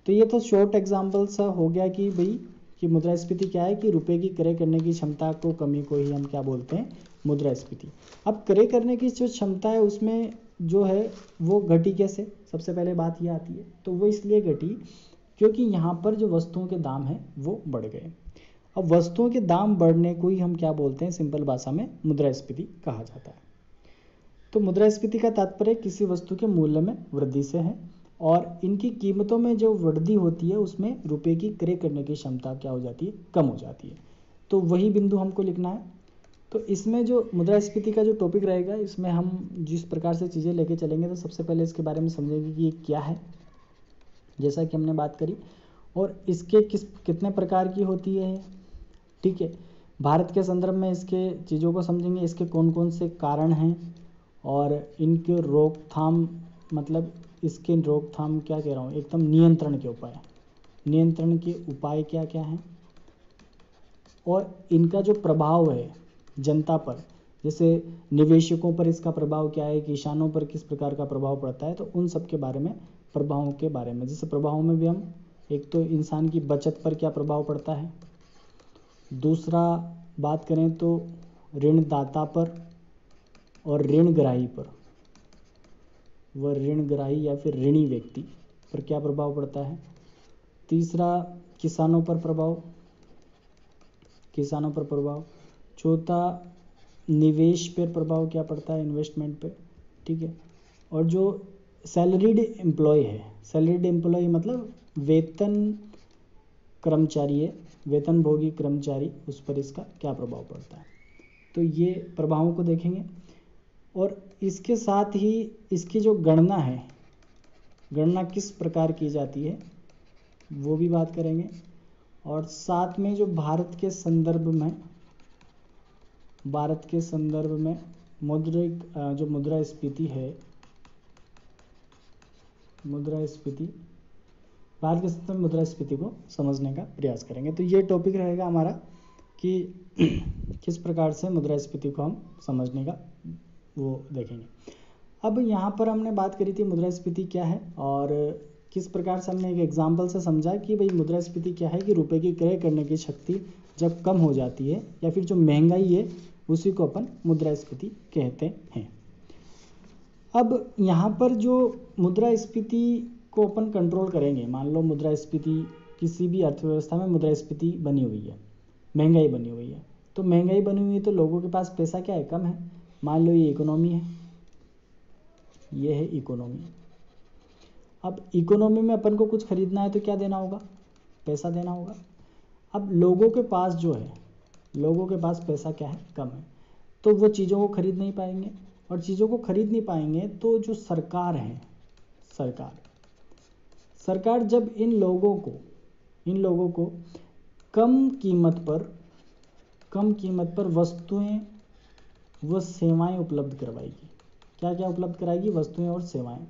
तो ये तो शॉर्ट एग्जाम्पल सा हो गया कि भाई कि मुद्रास्फीति क्या है, कि रुपए की क्रय करने की क्षमता को, कमी को ही हम क्या बोलते हैं, मुद्रास्फीति। अब क्रय करने की जो क्षमता है उसमें जो है वो घटी कैसे, सबसे पहले बात ये आती है। तो वो इसलिए घटी क्योंकि यहाँ पर जो वस्तुओं के दाम हैं वो बढ़ गए। अब वस्तुओं के दाम बढ़ने को ही हम क्या बोलते हैं, सिंपल भाषा में मुद्रास्फीति कहा जाता है। तो मुद्रास्फीति का तात्पर्य किसी वस्तु के मूल्य में वृद्धि से है, और इनकी कीमतों में जो वृद्धि होती है उसमें रुपए की क्रय करने की क्षमता क्या हो जाती है, कम हो जाती है। तो वही बिंदु हमको लिखना है। तो इसमें जो मुद्रास्फीति का जो टॉपिक रहेगा इसमें हम जिस प्रकार से चीज़ें लेके चलेंगे, तो सबसे पहले इसके बारे में समझेंगे कि ये क्या है, जैसा कि हमने बात करी, और इसके कितने प्रकार की होती है, ठीक है। भारत के संदर्भ में इसके चीज़ों को समझेंगे, इसके कौन कौन से कारण हैं और इनके रोकथाम, मतलब इसके रोकथाम क्या कह रहा हूँ, एकदम नियंत्रण के उपाय, नियंत्रण के उपाय क्या क्या हैं, और इनका जो प्रभाव है जनता पर, जैसे निवेशकों पर इसका प्रभाव क्या है, किसानों पर किस प्रकार का प्रभाव पड़ता है, तो उन सब के बारे में, प्रभावों के बारे में। जैसे प्रभावों में भी हम, एक तो इंसान की बचत पर क्या प्रभाव पड़ता है, दूसरा बात करें तो ऋणदाता पर और ऋणग्राही पर, वह ऋणग्राही या फिर ऋणी व्यक्ति पर क्या प्रभाव पड़ता है, तीसरा किसानों पर प्रभाव, किसानों पर प्रभाव, चौथा निवेश पर प्रभाव क्या पड़ता है, इन्वेस्टमेंट पे, ठीक है, और जो सैलरीड एम्प्लॉय है, सैलरीड एम्प्लॉय मतलब वेतन कर्मचारी है, वेतनभोगी कर्मचारी, उस पर इसका क्या प्रभाव पड़ता है। तो ये प्रभावों को देखेंगे, और इसके साथ ही इसकी जो गणना है, गणना किस प्रकार की जाती है वो भी बात करेंगे, और साथ में जो भारत के संदर्भ में, भारत के संदर्भ में जो मुद्रास्फीति है, मुद्रास्फीति, भारत के संदर्भ में मुद्रास्फीति को समझने का प्रयास करेंगे। तो ये टॉपिक रहेगा हमारा कि किस प्रकार से मुद्रास्फीति को हम समझने का वो देखेंगे। अब यहाँ पर हमने बात करी थी मुद्रास्फीति क्या है, और किस प्रकार से हमने एक एग्जाम्पल से समझा कि भाई मुद्रास्फीति क्या है, कि रुपए की क्रय करने की शक्ति जब कम हो जाती है या फिर जो महंगाई है उसी को अपन मुद्रास्फीति कहते हैं। अब यहाँ पर जो मुद्रास्फीति को अपन कंट्रोल करेंगे, मान लो मुद्रास्फीति, किसी भी अर्थव्यवस्था में मुद्रास्फीति बनी हुई है, महंगाई बनी हुई है, तो महंगाई बनी हुई है तो लोगों के पास पैसा क्या है, कम है। मान लो ये इकोनॉमी है, ये है इकोनॉमी। अब इकोनॉमी में अपन को कुछ खरीदना है तो क्या देना होगा, पैसा देना होगा। अब लोगों के पास जो है, लोगों के पास पैसा क्या है, कम है, तो वो चीज़ों को खरीद नहीं पाएंगे, और चीज़ों को खरीद नहीं पाएंगे तो जो सरकार है, सरकार जब इन लोगों को कम कीमत पर वस्तुएं व सेवाएं उपलब्ध करवाएगी। क्या क्या उपलब्ध कराएगी, वस्तुएं और सेवाएं।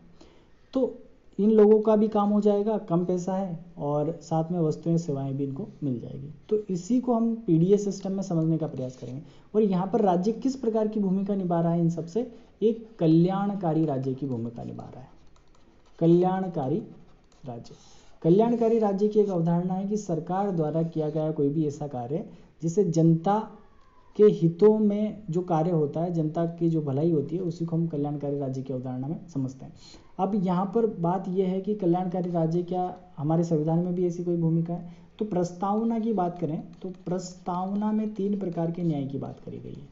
तो इन लोगों का भी काम हो जाएगा, कम पैसा है और साथ में वस्तुएं सेवाएं भी इनको मिल जाएगी। तो इसी को हम पीडीएस सिस्टम में समझने का प्रयास करेंगे, और यहाँ पर राज्य किस प्रकार की भूमिका निभा रहा है इन सबसे, एक कल्याणकारी राज्य की भूमिका निभा रहा है। कल्याणकारी राज्य की एक अवधारणा है कि सरकार द्वारा किया गया कोई भी ऐसा कार्य जिसे जनता के हितों में जो कार्य होता है, जनता की जो भलाई होती है, उसी को हम कल्याणकारी राज्य की अवधारणा में समझते हैं। अब यहाँ पर बात यह है कि कल्याणकारी राज्य, क्या हमारे संविधान में भी ऐसी कोई भूमिका है। तो प्रस्तावना की बात करें तो प्रस्तावना में 3 प्रकार के न्याय की बात करी गई है।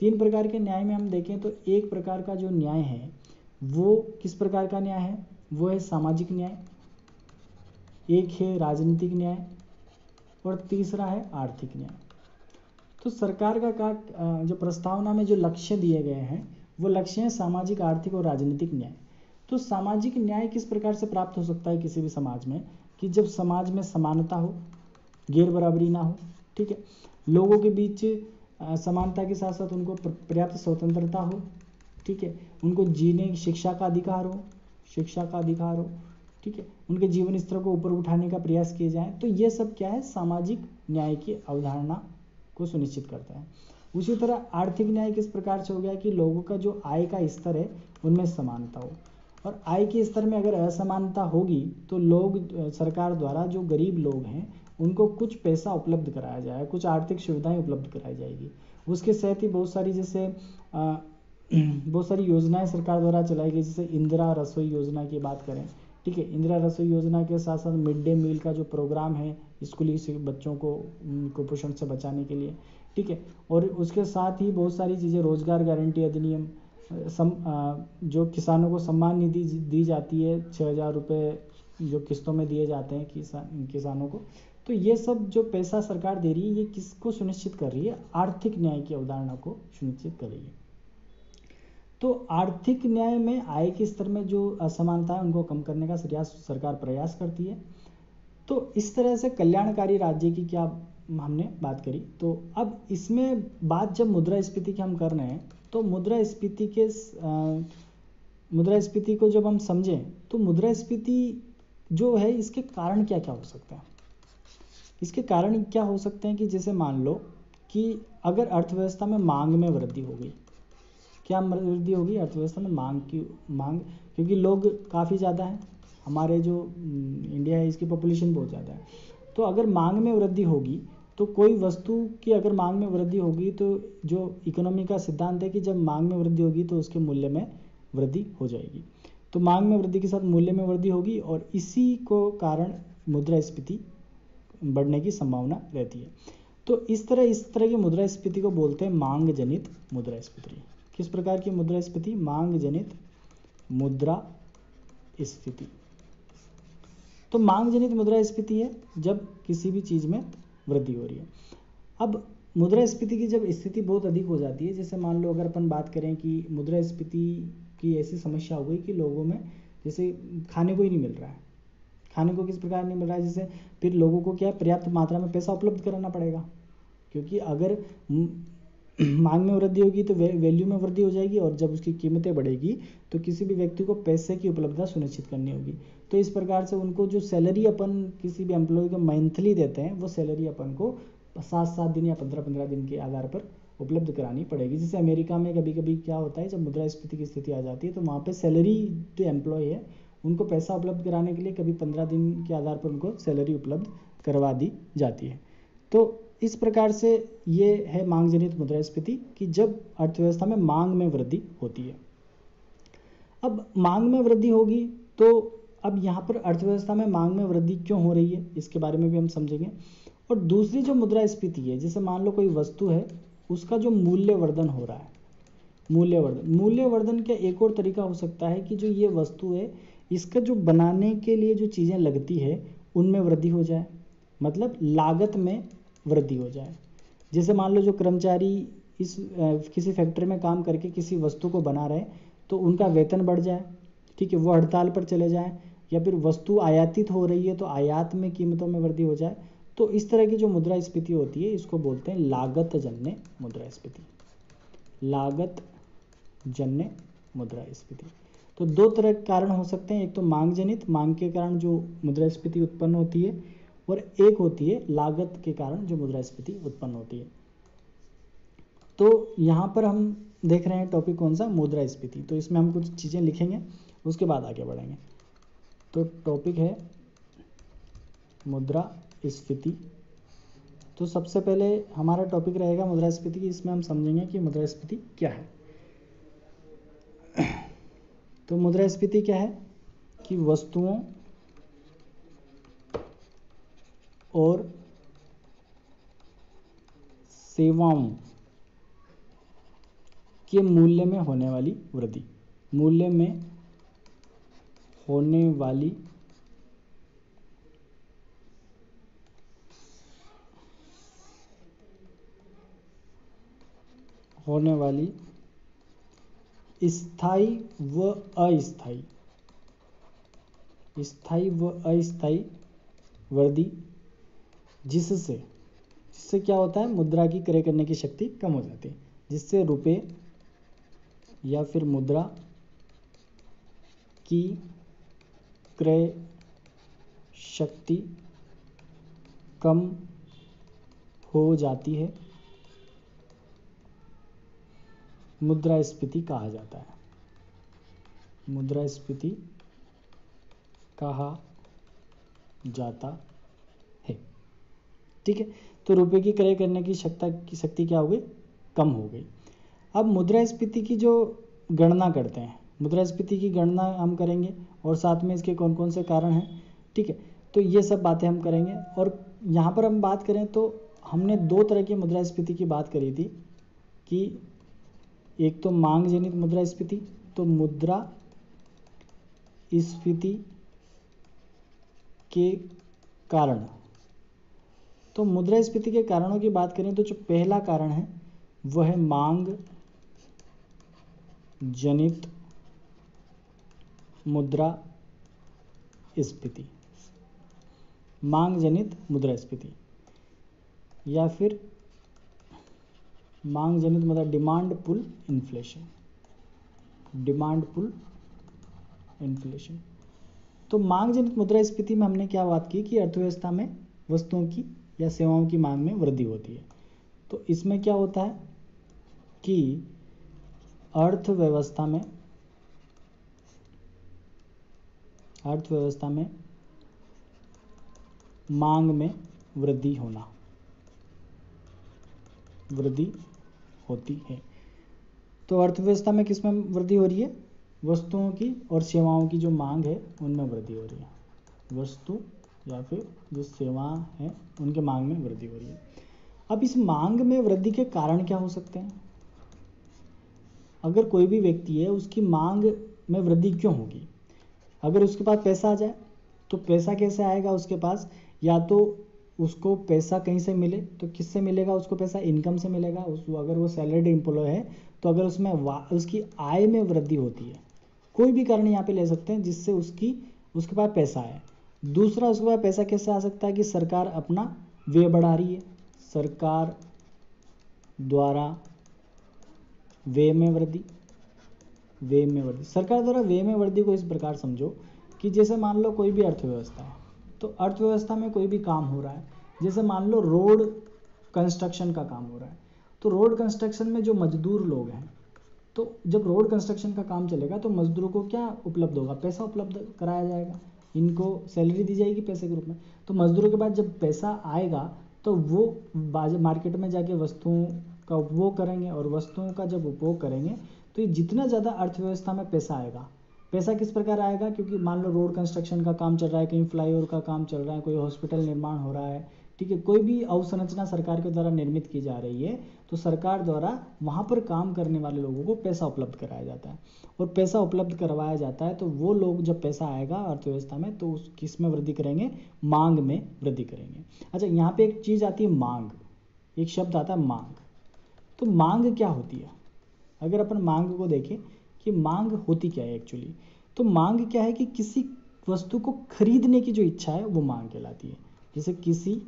3 प्रकार के न्याय में हम देखें तो एक प्रकार का जो न्याय है वो किस प्रकार का न्याय है, वो है सामाजिक न्याय, एक है राजनीतिक न्याय, और तीसरा है आर्थिक न्याय। तो सरकार का जो प्रस्तावना में जो लक्ष्य दिए गए हैं वो लक्ष्य हैं सामाजिक, आर्थिक और राजनीतिक न्याय। तो सामाजिक न्याय किस प्रकार से प्राप्त हो सकता है किसी भी समाज में, कि जब समाज में समानता हो, गैर बराबरी ना हो, ठीक है, लोगों के बीच समानता के साथ साथ उनको पर्याप्त स्वतंत्रता हो, ठीक है, उनको जीने, शिक्षा का अधिकार हो, ठीक है, उनके जीवन स्तर को ऊपर उठाने का प्रयास किए जाए। तो ये सब क्या है, सामाजिक न्याय की अवधारणा को सुनिश्चित करता है। उसी तरह आर्थिक न्याय किस प्रकार से हो गया कि लोगों का जो आय का स्तर है उनमें समानता हो, और आय के स्तर में अगर असमानता होगी तो लोग, सरकार द्वारा जो गरीब लोग हैं उनको कुछ पैसा उपलब्ध कराया जाए, कुछ आर्थिक सुविधाएं उपलब्ध कराई जाएगी। उसके साथ ही बहुत सारी जैसे बहुत सारी योजनाएं सरकार द्वारा चलाई गई, जैसे इंदिरा रसोई योजना की बात करें, ठीक है, इंदिरा रसोई योजना के साथ साथ मिड डे मील का जो प्रोग्राम है स्कूली बच्चों को कुपोषण से बचाने के लिए, ठीक है, और उसके साथ ही बहुत सारी चीज़ें, रोजगार गारंटी अधिनियम, जो किसानों को सम्मान निधि दी जाती है, 6,000 रुपये जो किस्तों में दिए जाते हैं किसानों को। तो ये सब जो पैसा सरकार दे रही है ये किसको सुनिश्चित कर रही है? आर्थिक न्याय की अवधारणा को सुनिश्चित कर रही है। तो आर्थिक न्याय में आय के स्तर में जो असमानता है उनको कम करने का सरकार प्रयास करती है। तो इस तरह से कल्याणकारी राज्य की क्या हमने बात करी। तो अब इसमें बात जब मुद्रास्फीति की हम कर रहे हैं तो मुद्रास्फीति को जब हम समझें तो मुद्रास्फीति जो है इसके कारण क्या क्या हो सकते हैं। इसके कारण क्या हो सकते हैं कि जैसे मान लो कि अगर अर्थव्यवस्था में मांग में वृद्धि हो गई, क्या वृद्धि होगी अर्थव्यवस्था में मांग, क्योंकि लोग काफ़ी ज़्यादा हैं, हमारे जो इंडिया है इसकी पॉपुलेशन बहुत ज़्यादा है। तो अगर मांग में वृद्धि होगी तो कोई वस्तु की अगर मांग में वृद्धि होगी तो जो इकोनॉमी का सिद्धांत है कि जब मांग में वृद्धि होगी तो उसके मूल्य में वृद्धि हो जाएगी। तो मांग में वृद्धि के साथ मूल्य में वृद्धि होगी और इसी को कारण मुद्रास्फीति बढ़ने की संभावना रहती है। तो इस तरह की मुद्रास्फीति को बोलते हैं मांग जनित मुद्रास्फीति। किस प्रकार की मुद्रास्फीति? मांग जनित मुद्रास्फीति। तो मांग जनित मुद्रास्फीति है जब किसी भी चीज़ में वृद्धि हो रही है। अब मुद्रास्फीति की जब स्थिति बहुत अधिक हो जाती है, जैसे मान लो अगर अपन बात करें कि मुद्रास्फीति की ऐसी समस्या हो गई कि लोगों में जैसे खाने को ही नहीं मिल रहा है, खाने को किस प्रकार नहीं मिल रहा है, जैसे फिर लोगों को क्या पर्याप्त मात्रा में पैसा उपलब्ध कराना पड़ेगा, क्योंकि अगर मांग में वृद्धि होगी तो वैल्यू में वृद्धि हो जाएगी और जब उसकी कीमतें बढ़ेगी तो किसी भी व्यक्ति को पैसे की उपलब्धता सुनिश्चित करनी होगी। तो इस प्रकार से उनको जो सैलरी अपन किसी भी एम्प्लॉय को मंथली देते हैं वो सैलरी अपन को 7-7 दिन या 15-15 दिन के आधार पर उपलब्ध करानी पड़ेगी। जैसे अमेरिका में कभी कभी क्या होता है जब मुद्रास्फीति की स्थिति आ जाती है तो वहाँ पर सैलरी जो एम्प्लॉय है उनको पैसा उपलब्ध कराने के लिए कभी 15 दिन के आधार पर उनको सैलरी उपलब्ध करवा दी जाती है। तो इस प्रकार से ये है मांग जनित मुद्रास्फीति कि जब अर्थव्यवस्था में मांग में वृद्धि होती है। अब मांग में वृद्धि होगी तो अब यहाँ पर अर्थव्यवस्था में मांग में वृद्धि क्यों हो रही है इसके बारे में भी हम समझेंगे। और दूसरी जो मुद्रास्फीति है, जैसे मान लो कोई वस्तु है उसका जो मूल्यवर्धन हो रहा है, मूल्यवर्धन का एक और तरीका हो सकता है कि जो ये वस्तु है इसका जो बनाने के लिए जो चीज़ें लगती है उनमें वृद्धि हो जाए, मतलब लागत में वृद्धि हो जाए। जैसे मान लो जो कर्मचारी इस किसी फैक्ट्री में काम करके किसी वस्तु को बना रहे तो उनका वेतन बढ़ जाए, ठीक है, वो हड़ताल पर चले जाएं, या फिर वस्तु आयातित हो रही है तो आयात में कीमतों में वृद्धि हो जाए। तो इस तरह की जो मुद्रास्फीति होती है इसको बोलते हैं लागतजन्य मुद्रास्फीति, लागतजन्य मुद्रास्फीति। तो दो तरह के कारण हो सकते हैं, एक तो मांग जनित, मांग के कारण जो मुद्रास्फीति उत्पन्न होती है, और एक होती है लागत के कारण जो मुद्रास्फीति उत्पन्न होती है। तो यहाँ पर हम देख रहे हैं टॉपिक कौन सा, मुद्रास्फीति। तो इसमें हम कुछ चीज़ें लिखेंगे उसके बाद आगे बढ़ेंगे। तो टॉपिक है मुद्रास्फीति। तो सबसे पहले हमारा टॉपिक रहेगा मुद्रास्फीति की, इसमें हम समझेंगे कि मुद्रास्फीति क्या है। तो मुद्रास्फीति क्या है कि वस्तुओं और सेवाओं के मूल्य में होने वाली वृद्धि, मूल्य में होने वाली स्थायी व अस्थायी, स्थायी व अस्थायी वृद्धि, जिससे क्या होता है, मुद्रा की क्रय करने की शक्ति कम हो जाती है, जिससे रुपए या फिर मुद्रा की क्रय शक्ति कम हो जाती है, मुद्रास्फीति कहा जाता है, मुद्रास्फीति कहा जाता है, ठीक है। तो रुपए की क्रय करने की शक्ति क्या हो गई, कम हो गई। अब मुद्रास्फीति की जो गणना करते हैं, मुद्रास्फीति की गणना हम करेंगे और साथ में इसके कौन कौन से कारण हैं, ठीक है, तो ये सब बातें हम करेंगे। और यहाँ पर हम बात करें तो हमने दो तरह की मुद्रास्फीति की बात करी थी कि एक तो मांग जनित मुद्रास्फीति, तो मुद्रास्फीति के कारण, तो मुद्रास्फीति के कारणों की बात करें तो जो पहला कारण है वह है मांग जनित मुद्रास्फीति, मांग जनित मुद्रास्फीति या फिर मांग जनित मतलब demand pull inflation, demand pull inflation. तो मांग जनित मुद्रास्फीति में हमने क्या बात की कि अर्थव्यवस्था में वस्तुओं की या सेवाओं की मांग में वृद्धि होती है। तो इसमें क्या होता है कि अर्थव्यवस्था में मांग में वृद्धि होती है। तो अर्थव्यवस्था में किस में वृद्धि हो रही है? वस्तुओं की और सेवाओं की जो मांग है उनमें वृद्धि हो रही है, वस्तु या फिर जो सेवा है उनके मांग में वृद्धि हो रही है। अब इस मांग में वृद्धि के कारण क्या हो सकते हैं? अगर कोई भी व्यक्ति है उसकी मांग में वृद्धि क्यों होगी? अगर उसके पास पैसा आ जाए तो पैसा कैसे आएगा उसके पास? या तो उसको पैसा कहीं से मिले, तो किससे मिलेगा उसको पैसा? इनकम से मिलेगा। अगर वो सैलरीड एम्प्लॉय है तो अगर उसमें उसकी आय में वृद्धि होती है, कोई भी कारण यहाँ पे ले सकते हैं जिससे उसके पास पैसा है। दूसरा, उसके पास पैसा कैसे आ सकता है कि सरकार अपना व्यय बढ़ा रही है, सरकार द्वारा व्यय में वृद्धि, सरकार द्वारा व्यय में वृद्धि को इस प्रकार समझो कि जैसे मान लो कोई भी अर्थव्यवस्था है, तो अर्थव्यवस्था में कोई भी काम हो रहा है, जैसे मान लो रोड कंस्ट्रक्शन का काम हो रहा है, तो रोड कंस्ट्रक्शन में जो मजदूर लोग हैं, तो जब रोड कंस्ट्रक्शन का काम चलेगा तो मजदूरों को क्या उपलब्ध होगा? पैसा उपलब्ध कराया जाएगा, इनको सैलरी दी जाएगी पैसे के रूप में। तो मजदूरों के पास जब पैसा आएगा तो वो मार्केट में जाके वस्तुओं का उपभोग करेंगे, और वस्तुओं का जब उपभोग करेंगे तो ये जितना ज़्यादा अर्थव्यवस्था में पैसा आएगा, पैसा किस प्रकार आएगा? क्योंकि मान लो रोड कंस्ट्रक्शन का काम चल रहा है, कहीं फ्लाईओवर का काम चल रहा है, कोई हॉस्पिटल निर्माण हो रहा है, ठीक है, कोई भी अवसंरचना सरकार के द्वारा निर्मित की जा रही है, तो सरकार द्वारा वहाँ पर काम करने वाले लोगों को पैसा उपलब्ध कराया जाता है। और पैसा उपलब्ध करवाया जाता है तो वो लोग जब पैसा आएगा अर्थव्यवस्था में तो उस किस में वृद्धि करेंगे? मांग में वृद्धि करेंगे। अच्छा, यहाँ पर एक चीज़ आती है मांग, एक शब्द आता है मांग। तो मांग क्या होती है? अगर अपन मांग को देखें कि मांग होती क्या है एक्चुअली, तो मांग क्या है कि किसी वस्तु को खरीदने की जो इच्छा है वो मांग कहलाती है। जैसे किसी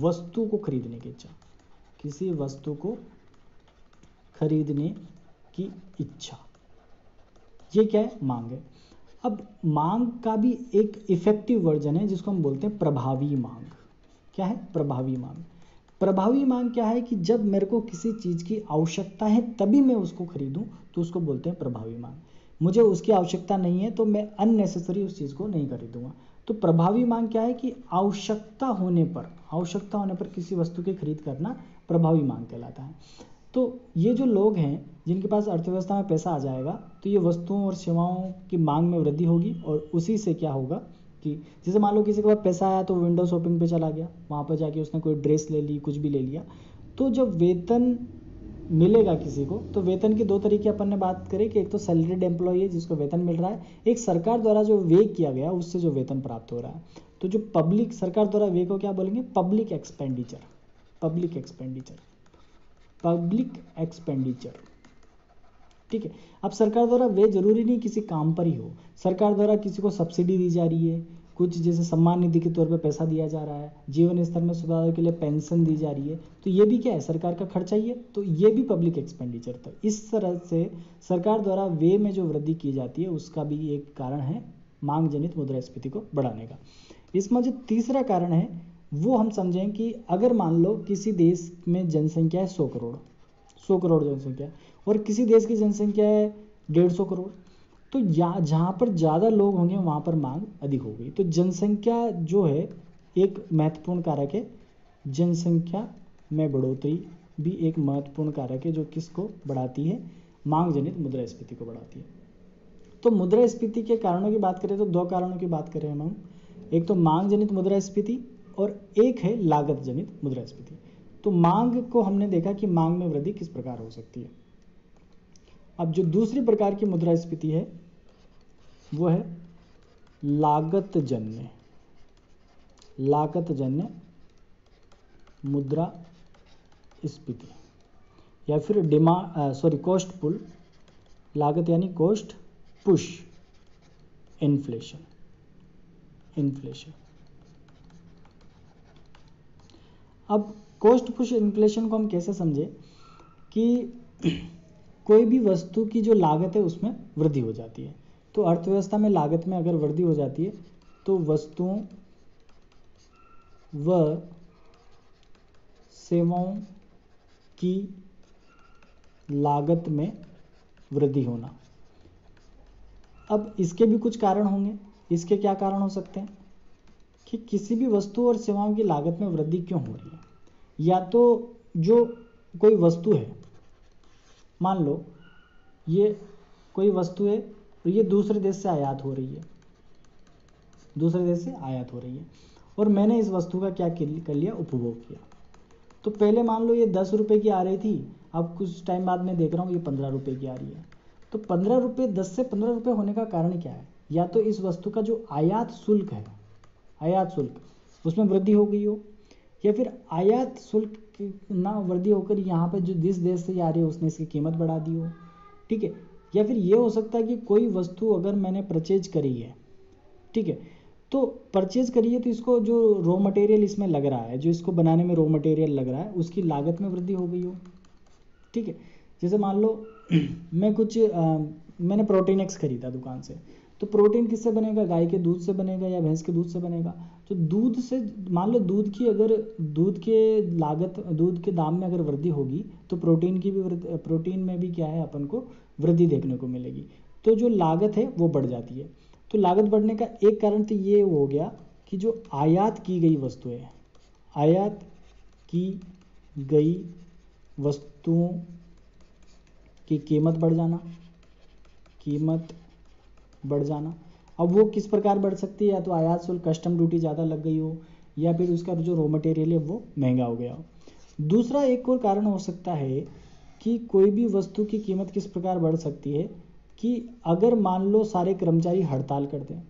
वस्तु को खरीदने की इच्छा, किसी वस्तु को खरीदने की इच्छा, ये क्या है? मांग है। अब मांग का भी एक इफेक्टिव वर्जन है जिसको हम बोलते हैं प्रभावी मांग। क्या है? प्रभावी मांग। प्रभावी मांग क्या है कि जब मेरे को किसी चीज़ की आवश्यकता है तभी मैं उसको खरीदूं, तो उसको बोलते हैं प्रभावी मांग। मुझे उसकी आवश्यकता नहीं है तो मैं अननेसेसरी उस चीज़ को नहीं खरीदूंगा। तो प्रभावी मांग क्या है कि आवश्यकता होने पर किसी वस्तु की खरीद करना प्रभावी मांग कहलाता है। तो ये जो लोग हैं जिनके पास अर्थव्यवस्था में पैसा आ जाएगा तो ये वस्तुओं और सेवाओं की मांग में वृद्धि होगी, और उसी से क्या होगा कि जैसे मान लो किसी के पास पैसा आया तो विंडो शॉपिंग पे चला गया, वहाँ पर जाके उसने कोई ड्रेस ले ली, कुछ भी ले लिया। तो जब वेतन मिलेगा किसी को, तो वेतन के दो तरीके अपन ने बात करें कि एक तो सैलरीड एम्प्लॉई है जिसको वेतन मिल रहा है, एक सरकार द्वारा जो व्यय किया गया उससे जो वेतन प्राप्त हो रहा है। तो जो पब्लिक, सरकार द्वारा व्यय को क्या बोलेंगे? पब्लिक एक्सपेंडिचर, ठीक है। अब सरकार द्वारा व्यय जरूरी नहीं किसी काम पर ही हो, सरकार द्वारा किसी को सब्सिडी दी जा रही है, कुछ जैसे सम्मान निधि के तौर पर पैसा दिया जा रहा है, जीवन स्तर में सुधार के लिए पेंशन दी जा रही है, तो ये भी क्या है? सरकार का खर्चा ही है, तो ये भी पब्लिक एक्सपेंडिचर था। इस तरह से सरकार द्वारा व्यय में जो वृद्धि की जाती है उसका भी एक कारण है मांग जनित मुद्रास्फीति को बढ़ाने का। इसमें जो तीसरा कारण है वो हम समझें कि अगर मान लो किसी देश में जनसंख्या है 100 करोड़ जनसंख्या, और किसी देश की जनसंख्या है 150 करोड़, तो जहाँ पर ज़्यादा लोग होंगे वहाँ पर मांग अधिक होगी। तो जनसंख्या जो है एक महत्वपूर्ण कारक है, जनसंख्या में बढ़ोतरी भी एक महत्वपूर्ण कारक है जो किसको बढ़ाती है, मांग जनित मुद्रास्फीति को बढ़ाती है। तो मुद्रास्फीति के कारणों की बात करें तो दो कारणों की बात करें हम, एक तो मांग जनित मुद्रास्फीति और एक है लागत जनित मुद्रास्फीति। तो मांग को हमने देखा कि मांग में वृद्धि किस प्रकार हो सकती है। अब जो दूसरी प्रकार की मुद्रास्फीति है वो है लागतजन्य मुद्रास्फीति या फिर कॉस्ट पुल, लागत यानी कॉस्ट पुश, इन्फ्लेशन। अब कॉस्ट पुश इन्फ्लेशन को हम कैसे समझे कि कोई भी वस्तु की जो लागत है उसमें वृद्धि हो जाती है। तो अर्थव्यवस्था में लागत में अगर वृद्धि हो जाती है तो वस्तुओं व सेवाओं की लागत में वृद्धि होना। अब इसके भी कुछ कारण होंगे, इसके क्या कारण हो सकते हैं कि किसी भी वस्तु और सेवाओं की लागत में वृद्धि क्यों हो रही है। या तो जो कोई वस्तु है, मान लो ये कोई वस्तु है और ये दूसरे देश से आयात हो रही है, और मैंने इस वस्तु का क्या कर लिया, उपभोग किया। तो पहले मान लो ये 10 रुपये की आ रही थी, अब कुछ टाइम बाद मैं देख रहा हूँ ये 15 रुपये की आ रही है। तो 15 रुपये, 10 से 15 रुपये होने का कारण क्या है, या तो इस वस्तु का जो आयात शुल्क है, उसमें वृद्धि हो गई हो, या फिर आयात शुल्क ना वृद्धि होकर यहाँ पर जो जिस देश से आ रही है उसने इसकी कीमत बढ़ा दी हो, ठीक है। या फिर ये हो सकता है कि कोई वस्तु अगर मैंने परचेज करी है, ठीक है, तो परचेज करिए तो इसको जो रॉ मटेरियल इसमें लग रहा है, जो इसको बनाने में रॉ मटेरियल लग रहा है, उसकी लागत में वृद्धि हो गई हो, ठीक है। जैसे मान लो मैं मैंने प्रोटीन एक्स खरीदा दुकान से, तो प्रोटीन किससे बनेगा, गाय के दूध से बनेगा या भैंस के दूध से बनेगा। तो दूध से मान लो दूध के दाम में अगर वृद्धि होगी तो प्रोटीन में भी क्या है, अपन को वृद्धि देखने को मिलेगी। तो जो लागत है वो बढ़ जाती है। तो लागत बढ़ने का एक कारण तो ये हो गया कि जो आयात की गई वस्तुओं की कीमत बढ़ जाना। अब वो किस प्रकार बढ़ सकती है, या तो आयात शुल्क कस्टम ड्यूटी ज़्यादा लग गई हो, या फिर उसका जो रॉ मटेरियल है वो महंगा हो गया हो। दूसरा एक और कारण हो सकता है कि कोई भी वस्तु की कीमत किस प्रकार बढ़ सकती है कि अगर मान लो सारे कर्मचारी हड़ताल कर दें,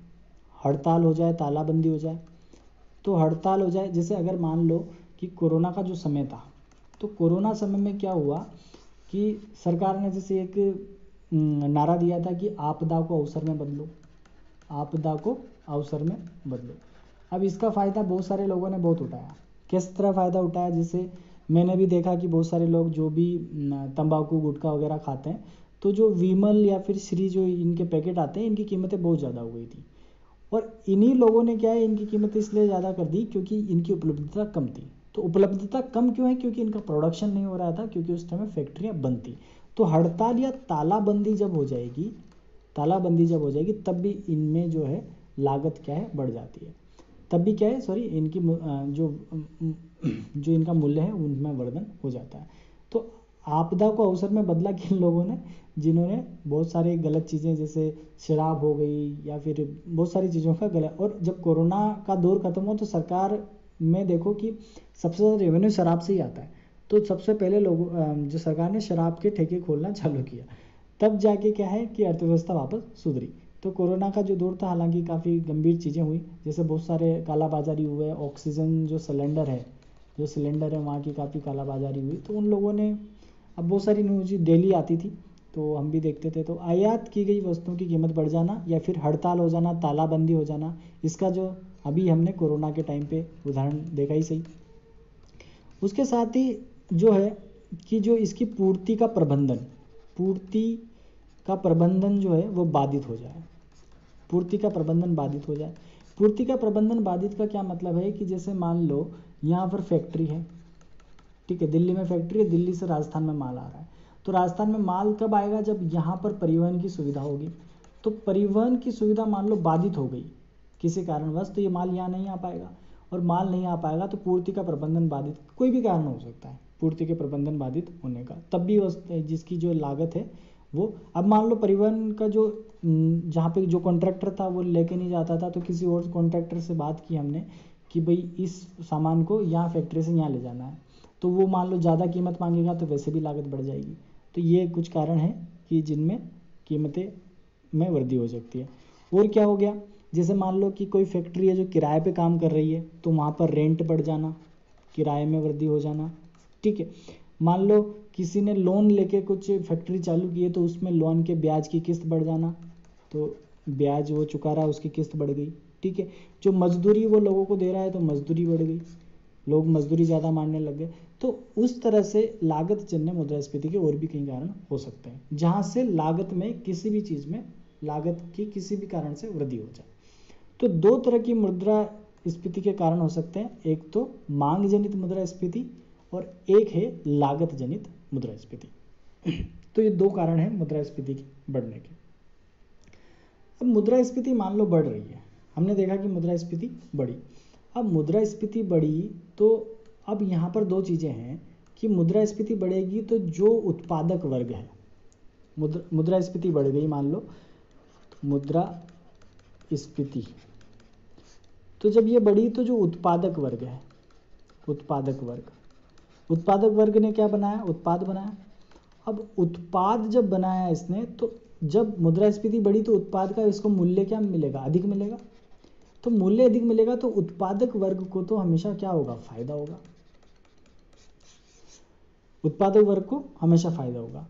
हड़ताल हो जाए, तालाबंदी हो जाए, तो हड़ताल हो जाए। जैसे अगर मान लो कि कोरोना का जो समय था, तो कोरोना समय में क्या हुआ कि सरकार ने जैसे एक नारा दिया था कि आपदा को अवसर में बदलो। अब इसका फ़ायदा बहुत सारे लोगों ने बहुत उठाया। किस तरह फ़ायदा उठाया, जैसे मैंने भी देखा कि बहुत सारे लोग जो भी तंबाकू गुटखा वगैरह खाते हैं, तो जो विमल या फिर श्री जो इनके पैकेट आते हैं, इनकी कीमतें बहुत ज़्यादा हो गई थी। और इन्हीं लोगों ने क्या है, इनकी कीमतें इसलिए ज़्यादा कर दी क्योंकि इनकी उपलब्धता कम थी। तो उपलब्धता कम क्यों है, क्योंकि इनका प्रोडक्शन नहीं हो रहा था, क्योंकि उस टाइम फैक्ट्रियाँ बंद थी। तो हड़ताल या तालाबंदी जब हो जाएगी तब भी इनमें जो है लागत क्या है, बढ़ जाती है। तब भी क्या है, इनकी जो इनका मूल्य है उनमें वर्धन हो जाता है। तो आपदा को अवसर में बदला किन लोगों ने, जिन्होंने बहुत सारी गलत चीज़ें जैसे शराब हो गई या फिर बहुत सारी चीज़ों का गलत। और जब कोरोना का दौर खत्म हो तो सरकार में देखो कि सबसे ज़्यादा रेवेन्यू शराब से ही आता है। तो सबसे पहले जो सरकार ने शराब के ठेके खोलना चालू किया, तब जाके क्या है कि अर्थव्यवस्था वापस सुधरी। तो कोरोना का जो दौर था, हालांकि काफ़ी गंभीर चीज़ें हुई, जैसे बहुत सारे कालाबाजारी हुए, ऑक्सीजन जो सिलेंडर है वहाँ की काफ़ी कालाबाजारी हुई। तो उन लोगों ने, अब बहुत सारी न्यूज डेली आती थी तो हम भी देखते थे। तो आयात की गई वस्तुओं की कीमत बढ़ जाना या फिर हड़ताल हो जाना, तालाबंदी हो जाना, इसका जो अभी हमने कोरोना के टाइम पे उदाहरण देखा ही सही। उसके साथ ही जो है कि जो इसकी पूर्ति का प्रबंधन जो है वो बाधित हो जाए। पूर्ति का प्रबंधन बाधित का क्या मतलब है कि जैसे मान लो यहाँ पर फैक्ट्री है, ठीक है, दिल्ली में फैक्ट्री है, दिल्ली से राजस्थान में माल आ रहा है। तो राजस्थान में माल कब आएगा, जब यहाँ पर परिवहन की सुविधा होगी। तो परिवहन की सुविधा मान लो बाधित हो गई किसी कारणवश, तो ये माल यहाँ नहीं आ पाएगा। और माल नहीं आ पाएगा तो पूर्ति का प्रबंधन बाधित, कोई भी कारण हो सकता है, पूर्ति के प्रबंधन बाधित होने का, तब भी जिसकी जो लागत है वो, अब मान लो परिवहन का जो जहाँ पे जो कॉन्ट्रैक्टर था वो लेके नहीं जाता था, तो किसी और कॉन्ट्रैक्टर से बात की हमने कि भाई इस सामान को यहाँ फैक्ट्री से यहाँ ले जाना है, तो वो मान लो ज़्यादा कीमत मांगेगा तो वैसे भी लागत बढ़ जाएगी। तो ये कुछ कारण हैं कि जिनमें कीमतें में वृद्धि हो सकती है। और क्या हो गया, जैसे मान लो कि कोई फैक्ट्री है जो किराए पे काम कर रही है, तो वहाँ पर रेंट बढ़ जाना, किराए में वृद्धि हो जाना, ठीक है। मान लो किसी ने लोन लेके कुछ फैक्ट्री चालू की है, तो उसमें लोन के ब्याज की किस्त बढ़ जाना, तो ब्याज वो चुका रहा है उसकी किस्त बढ़ गई, ठीक है। जो मजदूरी वो लोगों को दे रहा है तो मजदूरी बढ़ गई, लोग मजदूरी ज़्यादा मांगने लग गए। तो उस तरह से लागत जन्य मुद्रास्फीति के और भी कई कारण हो सकते हैं, जहाँ से लागत में किसी भी चीज़ में लागत की किसी भी कारण से वृद्धि हो जाए। तो दो तरह की मुद्रास्फीति के कारण हो सकते हैं, एक तो मांग जनित मुद्रास्फीति और एक है लागत जनित मुद्रास्फीति। तो ये दो कारण हैं मुद्रास्फीति के बढ़ने के। अब मुद्रास्फीति मान लो बढ़ रही है, हमने देखा कि मुद्रास्फीति बढ़ी। अब मुद्रास्फीति बढ़ी तो अब यहाँ पर दो चीज़ें हैं कि मुद्रास्फीति बढ़ेगी तो जो उत्पादक वर्ग है, मुद्रास्फीति बढ़ गई मान लो मुद्रास्फीति, तो जब ये बढ़ी तो जो उत्पादक वर्ग है, उत्पादक वर्ग ने क्या बनाया, उत्पाद बनाया। अब उत्पाद जब बनाया इसने, तो जब मुद्रास्फीति बढ़ी तो उत्पाद का इसको मूल्य क्या मिलेगा, अधिक मिलेगा। तो मूल्य अधिक मिलेगा तो उत्पादक वर्ग को तो हमेशा क्या होगा, फायदा होगा, उत्पादक वर्ग को हमेशा फायदा होगा।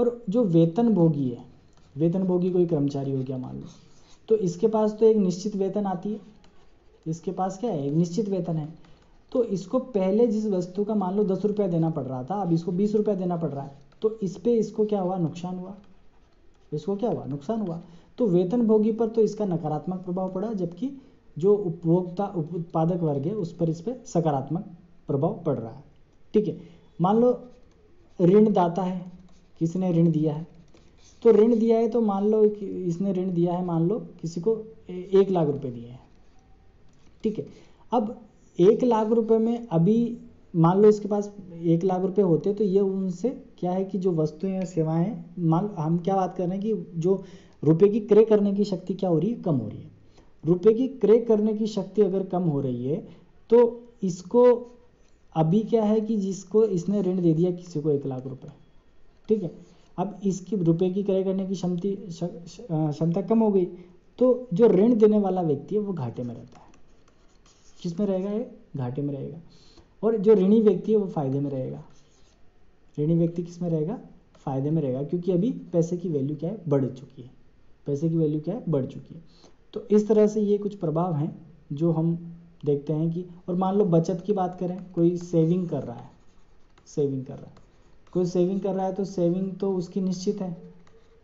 और जो वेतनभोगी है, वेतनभोगी कोई कर्मचारी हो गया मान लो, तो इसके पास तो एक निश्चित वेतन आती है, इसके पास क्या है, एक निश्चित वेतन है। तो इसको पहले जिस वस्तु का मान लो 10 रुपया देना पड़ रहा था, अब इसको 20 रुपया देना पड़ रहा है, तो इस पे इसको क्या हुआ, नुकसान हुआ, इसको क्या हुआ, नुकसान हुआ। तो वेतनभोगी पर तो इसका नकारात्मक प्रभाव पड़ा, जबकि जो उपभोक्ता उत्पादक वर्ग है उस पर इस पर सकारात्मक प्रभाव पड़ रहा है, ठीक है। मान लो ऋणदाता है, किसने ऋण दिया है, तो ऋण दिया है, तो मान लो कि इसने ऋण दिया है, मान लो किसी को 1 लाख रुपए दिए हैं, ठीक है। अब 1 लाख रुपए में अभी मान लो इसके पास 1 लाख रुपए होते, तो ये उनसे क्या है कि जो वस्तुएं या सेवाएं, मान हम क्या बात कर रहे हैं कि जो रुपए की क्रय करने की शक्ति क्या हो रही है, कम हो रही है। रुपए की क्रय करने की शक्ति अगर कम हो रही है तो इसको अभी क्या है कि जिसको इसने ऋण दे दिया किसी को 1 लाख रुपए, ठीक है। अब इसकी रुपए की क्रय करने की क्षमता कम हो गई, तो जो ऋण देने वाला व्यक्ति है वो घाटे में रहता है, किस में रहेगा, ये घाटे में रहेगा। और जो ऋणी व्यक्ति है वो फायदे में रहेगा, ऋणी व्यक्ति किस में रहेगा, फायदे में रहेगा, क्योंकि अभी पैसे की वैल्यू क्या है, बढ़ चुकी है, पैसे की वैल्यू क्या है, बढ़ चुकी है। तो इस तरह से ये कुछ प्रभाव हैं जो हम देखते हैं कि। और मान लो बचत की बात करें, कोई सेविंग कर रहा है, तो सेविंग तो उसकी निश्चित है,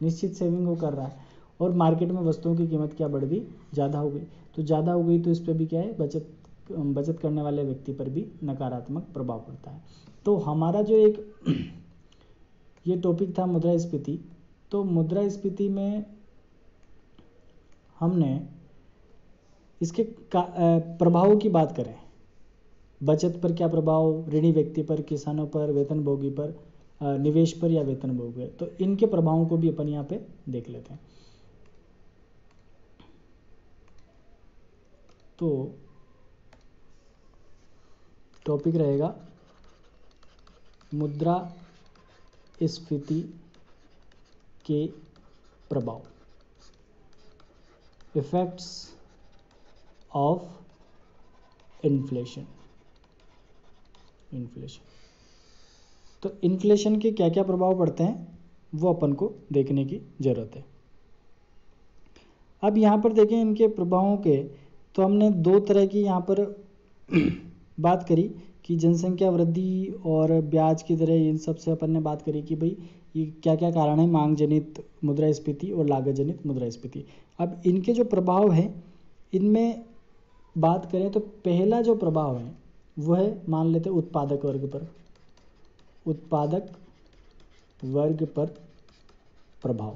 निश्चित सेविंग वो कर रहा है, और मार्केट में वस्तुओं की कीमत क्या बढ़ गई, ज़्यादा हो गई, तो ज़्यादा हो गई तो इस पर भी क्या है, बचत करने वाले व्यक्ति पर भी नकारात्मक प्रभाव पड़ता है। तो हमारा जो एक ये टॉपिक था मुद्रास्फीति, तो मुद्रास्फीति में हमने इसके प्रभावों की बात करें, बचत पर क्या प्रभाव, ऋणी व्यक्ति पर, किसानों पर, वेतनभोगी पर, निवेश पर या वेतनभोगी, तो इनके प्रभावों को भी अपन यहाँ पे देख लेते हैं। तो टॉपिक रहेगा मुद्रास्फीति के प्रभाव, इफेक्ट्स ऑफ इन्फ्लेशन। तो इन्फ्लेशन के क्या क्या प्रभाव पड़ते हैं वो अपन को देखने की जरूरत है। अब यहाँ पर देखें इनके प्रभावों के, तो हमने दो तरह की यहाँ पर बात करी कि जनसंख्या वृद्धि और ब्याज की दरें, इन सब से अपन ने बात करी कि भाई ये क्या क्या कारण है, मांग जनित मुद्रास्फीति और लागत जनित मुद्रास्फीति। अब इनके जो प्रभाव हैं इनमें बात करें तो पहला जो प्रभाव है वो है, मान लेते उत्पादक वर्ग पर, उत्पादक वर्ग पर प्रभाव।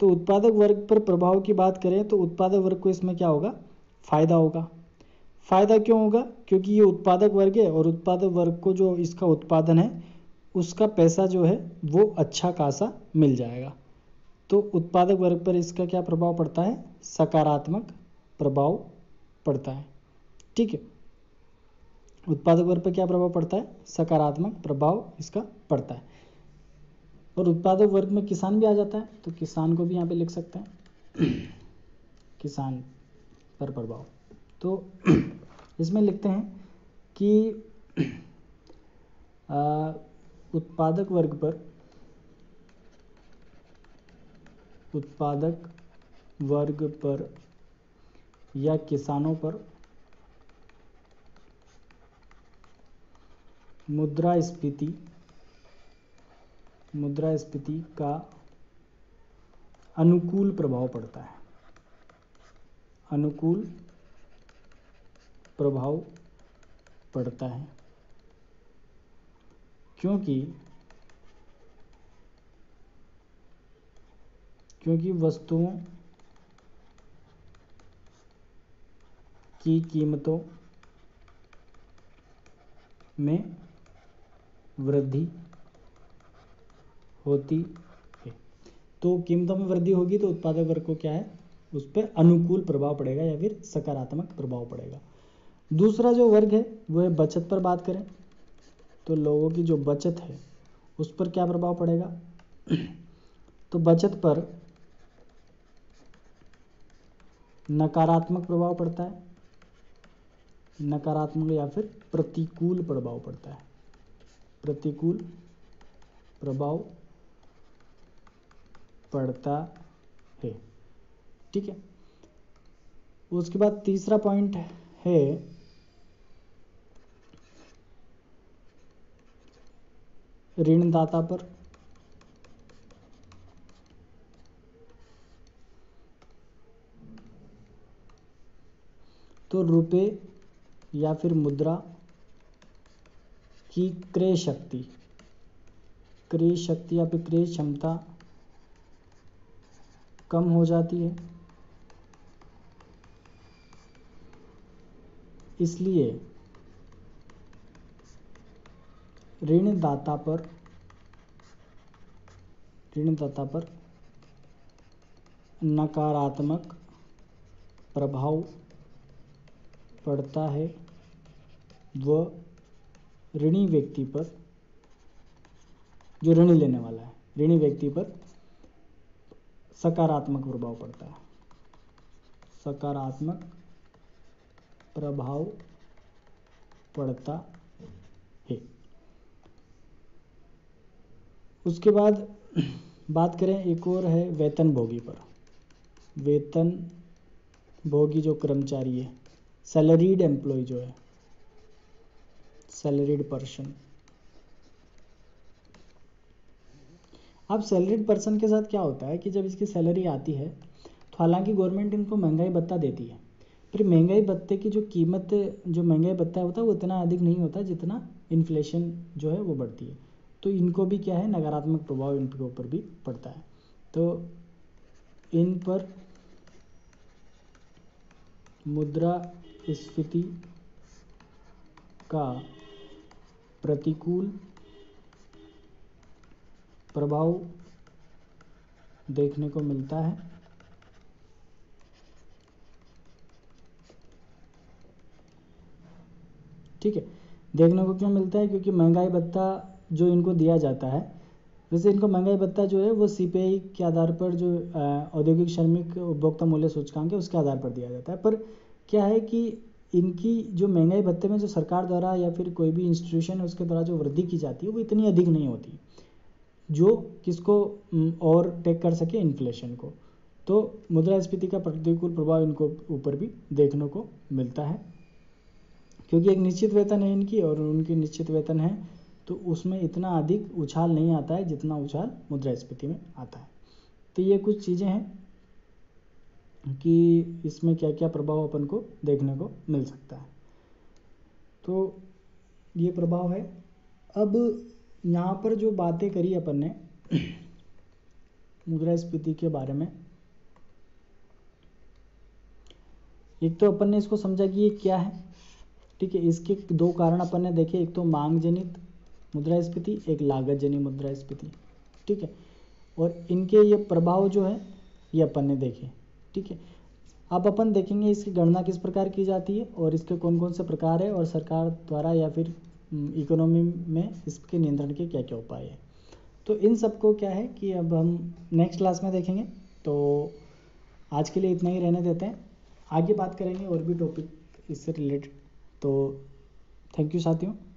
तो उत्पादक वर्ग पर प्रभाव की बात करें तो उत्पादक वर्ग को इसमें क्या होगा, फायदा होगा। फ़ायदा क्यों होगा? क्योंकि ये उत्पादक वर्ग है और उत्पादक वर्ग को जो इसका उत्पादन है उसका पैसा जो है वो अच्छा खासा मिल जाएगा। तो उत्पादक वर्ग पर इसका क्या प्रभाव पड़ता है? सकारात्मक प्रभाव पड़ता है। ठीक है, उत्पादक वर्ग पर क्या प्रभाव पड़ता है? सकारात्मक प्रभाव इसका पड़ता है। और उत्पादक वर्ग में किसान भी आ जाता है, तो किसान को भी यहाँ पे लिख सकते हैं, किसान पर प्रभाव। तो इसमें लिखते हैं कि उत्पादक वर्ग पर, उत्पादक वर्ग पर या किसानों पर मुद्रास्फीति का अनुकूल प्रभाव पड़ता है, अनुकूल प्रभाव पड़ता है, क्योंकि वस्तुओं की कीमतों में वृद्धि होती है। तो कीमतों में वृद्धि होगी तो उत्पादक वर्ग को क्या है, उस पर अनुकूल प्रभाव पड़ेगा या फिर सकारात्मक प्रभाव पड़ेगा। दूसरा जो वर्ग है वो है बचत। पर बात करें तो लोगों की जो बचत है उस पर क्या प्रभाव पड़ेगा? तो बचत पर नकारात्मक प्रभाव पड़ता है, नकारात्मक या फिर प्रतिकूल प्रभाव पड़ता है, प्रतिकूल प्रभाव पड़ता है। ठीक है, उसके बाद तीसरा पॉइंट है ऋणदाता पर, तो रुपए या फिर मुद्रा की क्रय शक्ति या फिर क्रय क्षमता कम हो जाती है, इसलिए ऋणदाता पर नकारात्मक प्रभाव पड़ता है व ऋणी व्यक्ति पर, जो ऋण लेने वाला है, ऋणी व्यक्ति पर सकारात्मक प्रभाव पड़ता है, सकारात्मक प्रभाव पड़ता है। उसके बाद बात करें एक और है वेतनभोगी पर, वेतनभोगी जो कर्मचारी है, सैलरीड एम्प्लॉय जो है, सैलरीड पर्सन। अब सैलरीड पर्सन के साथ क्या होता है कि जब इसकी सैलरी आती है तो हालांकि गवर्नमेंट इनको महंगाई भत्ता देती है, पर महंगाई भत्ते की जो कीमत, जो महंगाई भत्ता होता है वो इतना अधिक नहीं होता जितना इन्फ्लेशन जो है वो बढ़ती है। तो इनको भी क्या है, नकारात्मक प्रभाव इनके ऊपर भी पड़ता है। तो इन पर मुद्रास्फीति का प्रतिकूल प्रभाव देखने को मिलता है। ठीक है, देखने को क्यों मिलता है? क्योंकि महंगाई भत्ता जो इनको दिया जाता है, वैसे इनको महंगाई भत्ता जो है वो सीपीआई के आधार पर, जो औद्योगिक श्रमिक उपभोक्ता मूल्य सूचकांक है उसके आधार पर दिया जाता है। पर क्या है कि इनकी जो महंगाई भत्ते में जो सरकार द्वारा या फिर कोई भी इंस्टीट्यूशन है उसके द्वारा जो वृद्धि की जाती है वो इतनी अधिक नहीं होती जो किसको और टेक कर सके, इन्फ्लेशन को। तो मुद्रास्फीति का प्रतिकूल प्रभाव इनको ऊपर भी देखने को मिलता है, क्योंकि एक निश्चित वेतन है इनकी और उनकी निश्चित वेतन है, तो उसमें इतना अधिक उछाल नहीं आता है जितना उछाल मुद्रास्फीति में आता है। तो ये कुछ चीज़ें हैं कि इसमें क्या क्या प्रभाव अपन को देखने को मिल सकता है। तो ये प्रभाव है। अब यहाँ पर जो बातें करी अपन ने मुद्रास्फीति के बारे में, एक तो अपन ने इसको समझा कि ये क्या है, ठीक है। इसके दो कारण अपन ने देखे, एक तो मांग जनित मुद्रास्फीति, एक लागत जनित मुद्रास्फीति, ठीक है। और इनके ये प्रभाव जो है ये अपन ने देखे, ठीक है। अब अपन देखेंगे इसकी गणना किस प्रकार की जाती है और इसके कौन कौन से प्रकार है और सरकार द्वारा या फिर इकोनॉमी में इसके नियंत्रण के क्या क्या उपाय है। तो इन सबको क्या है कि अब हम नेक्स्ट क्लास में देखेंगे। तो आज के लिए इतना ही रहने देते हैं, आगे बात करेंगे और भी टॉपिक इससे रिलेटेड। तो थैंक यू साथियों।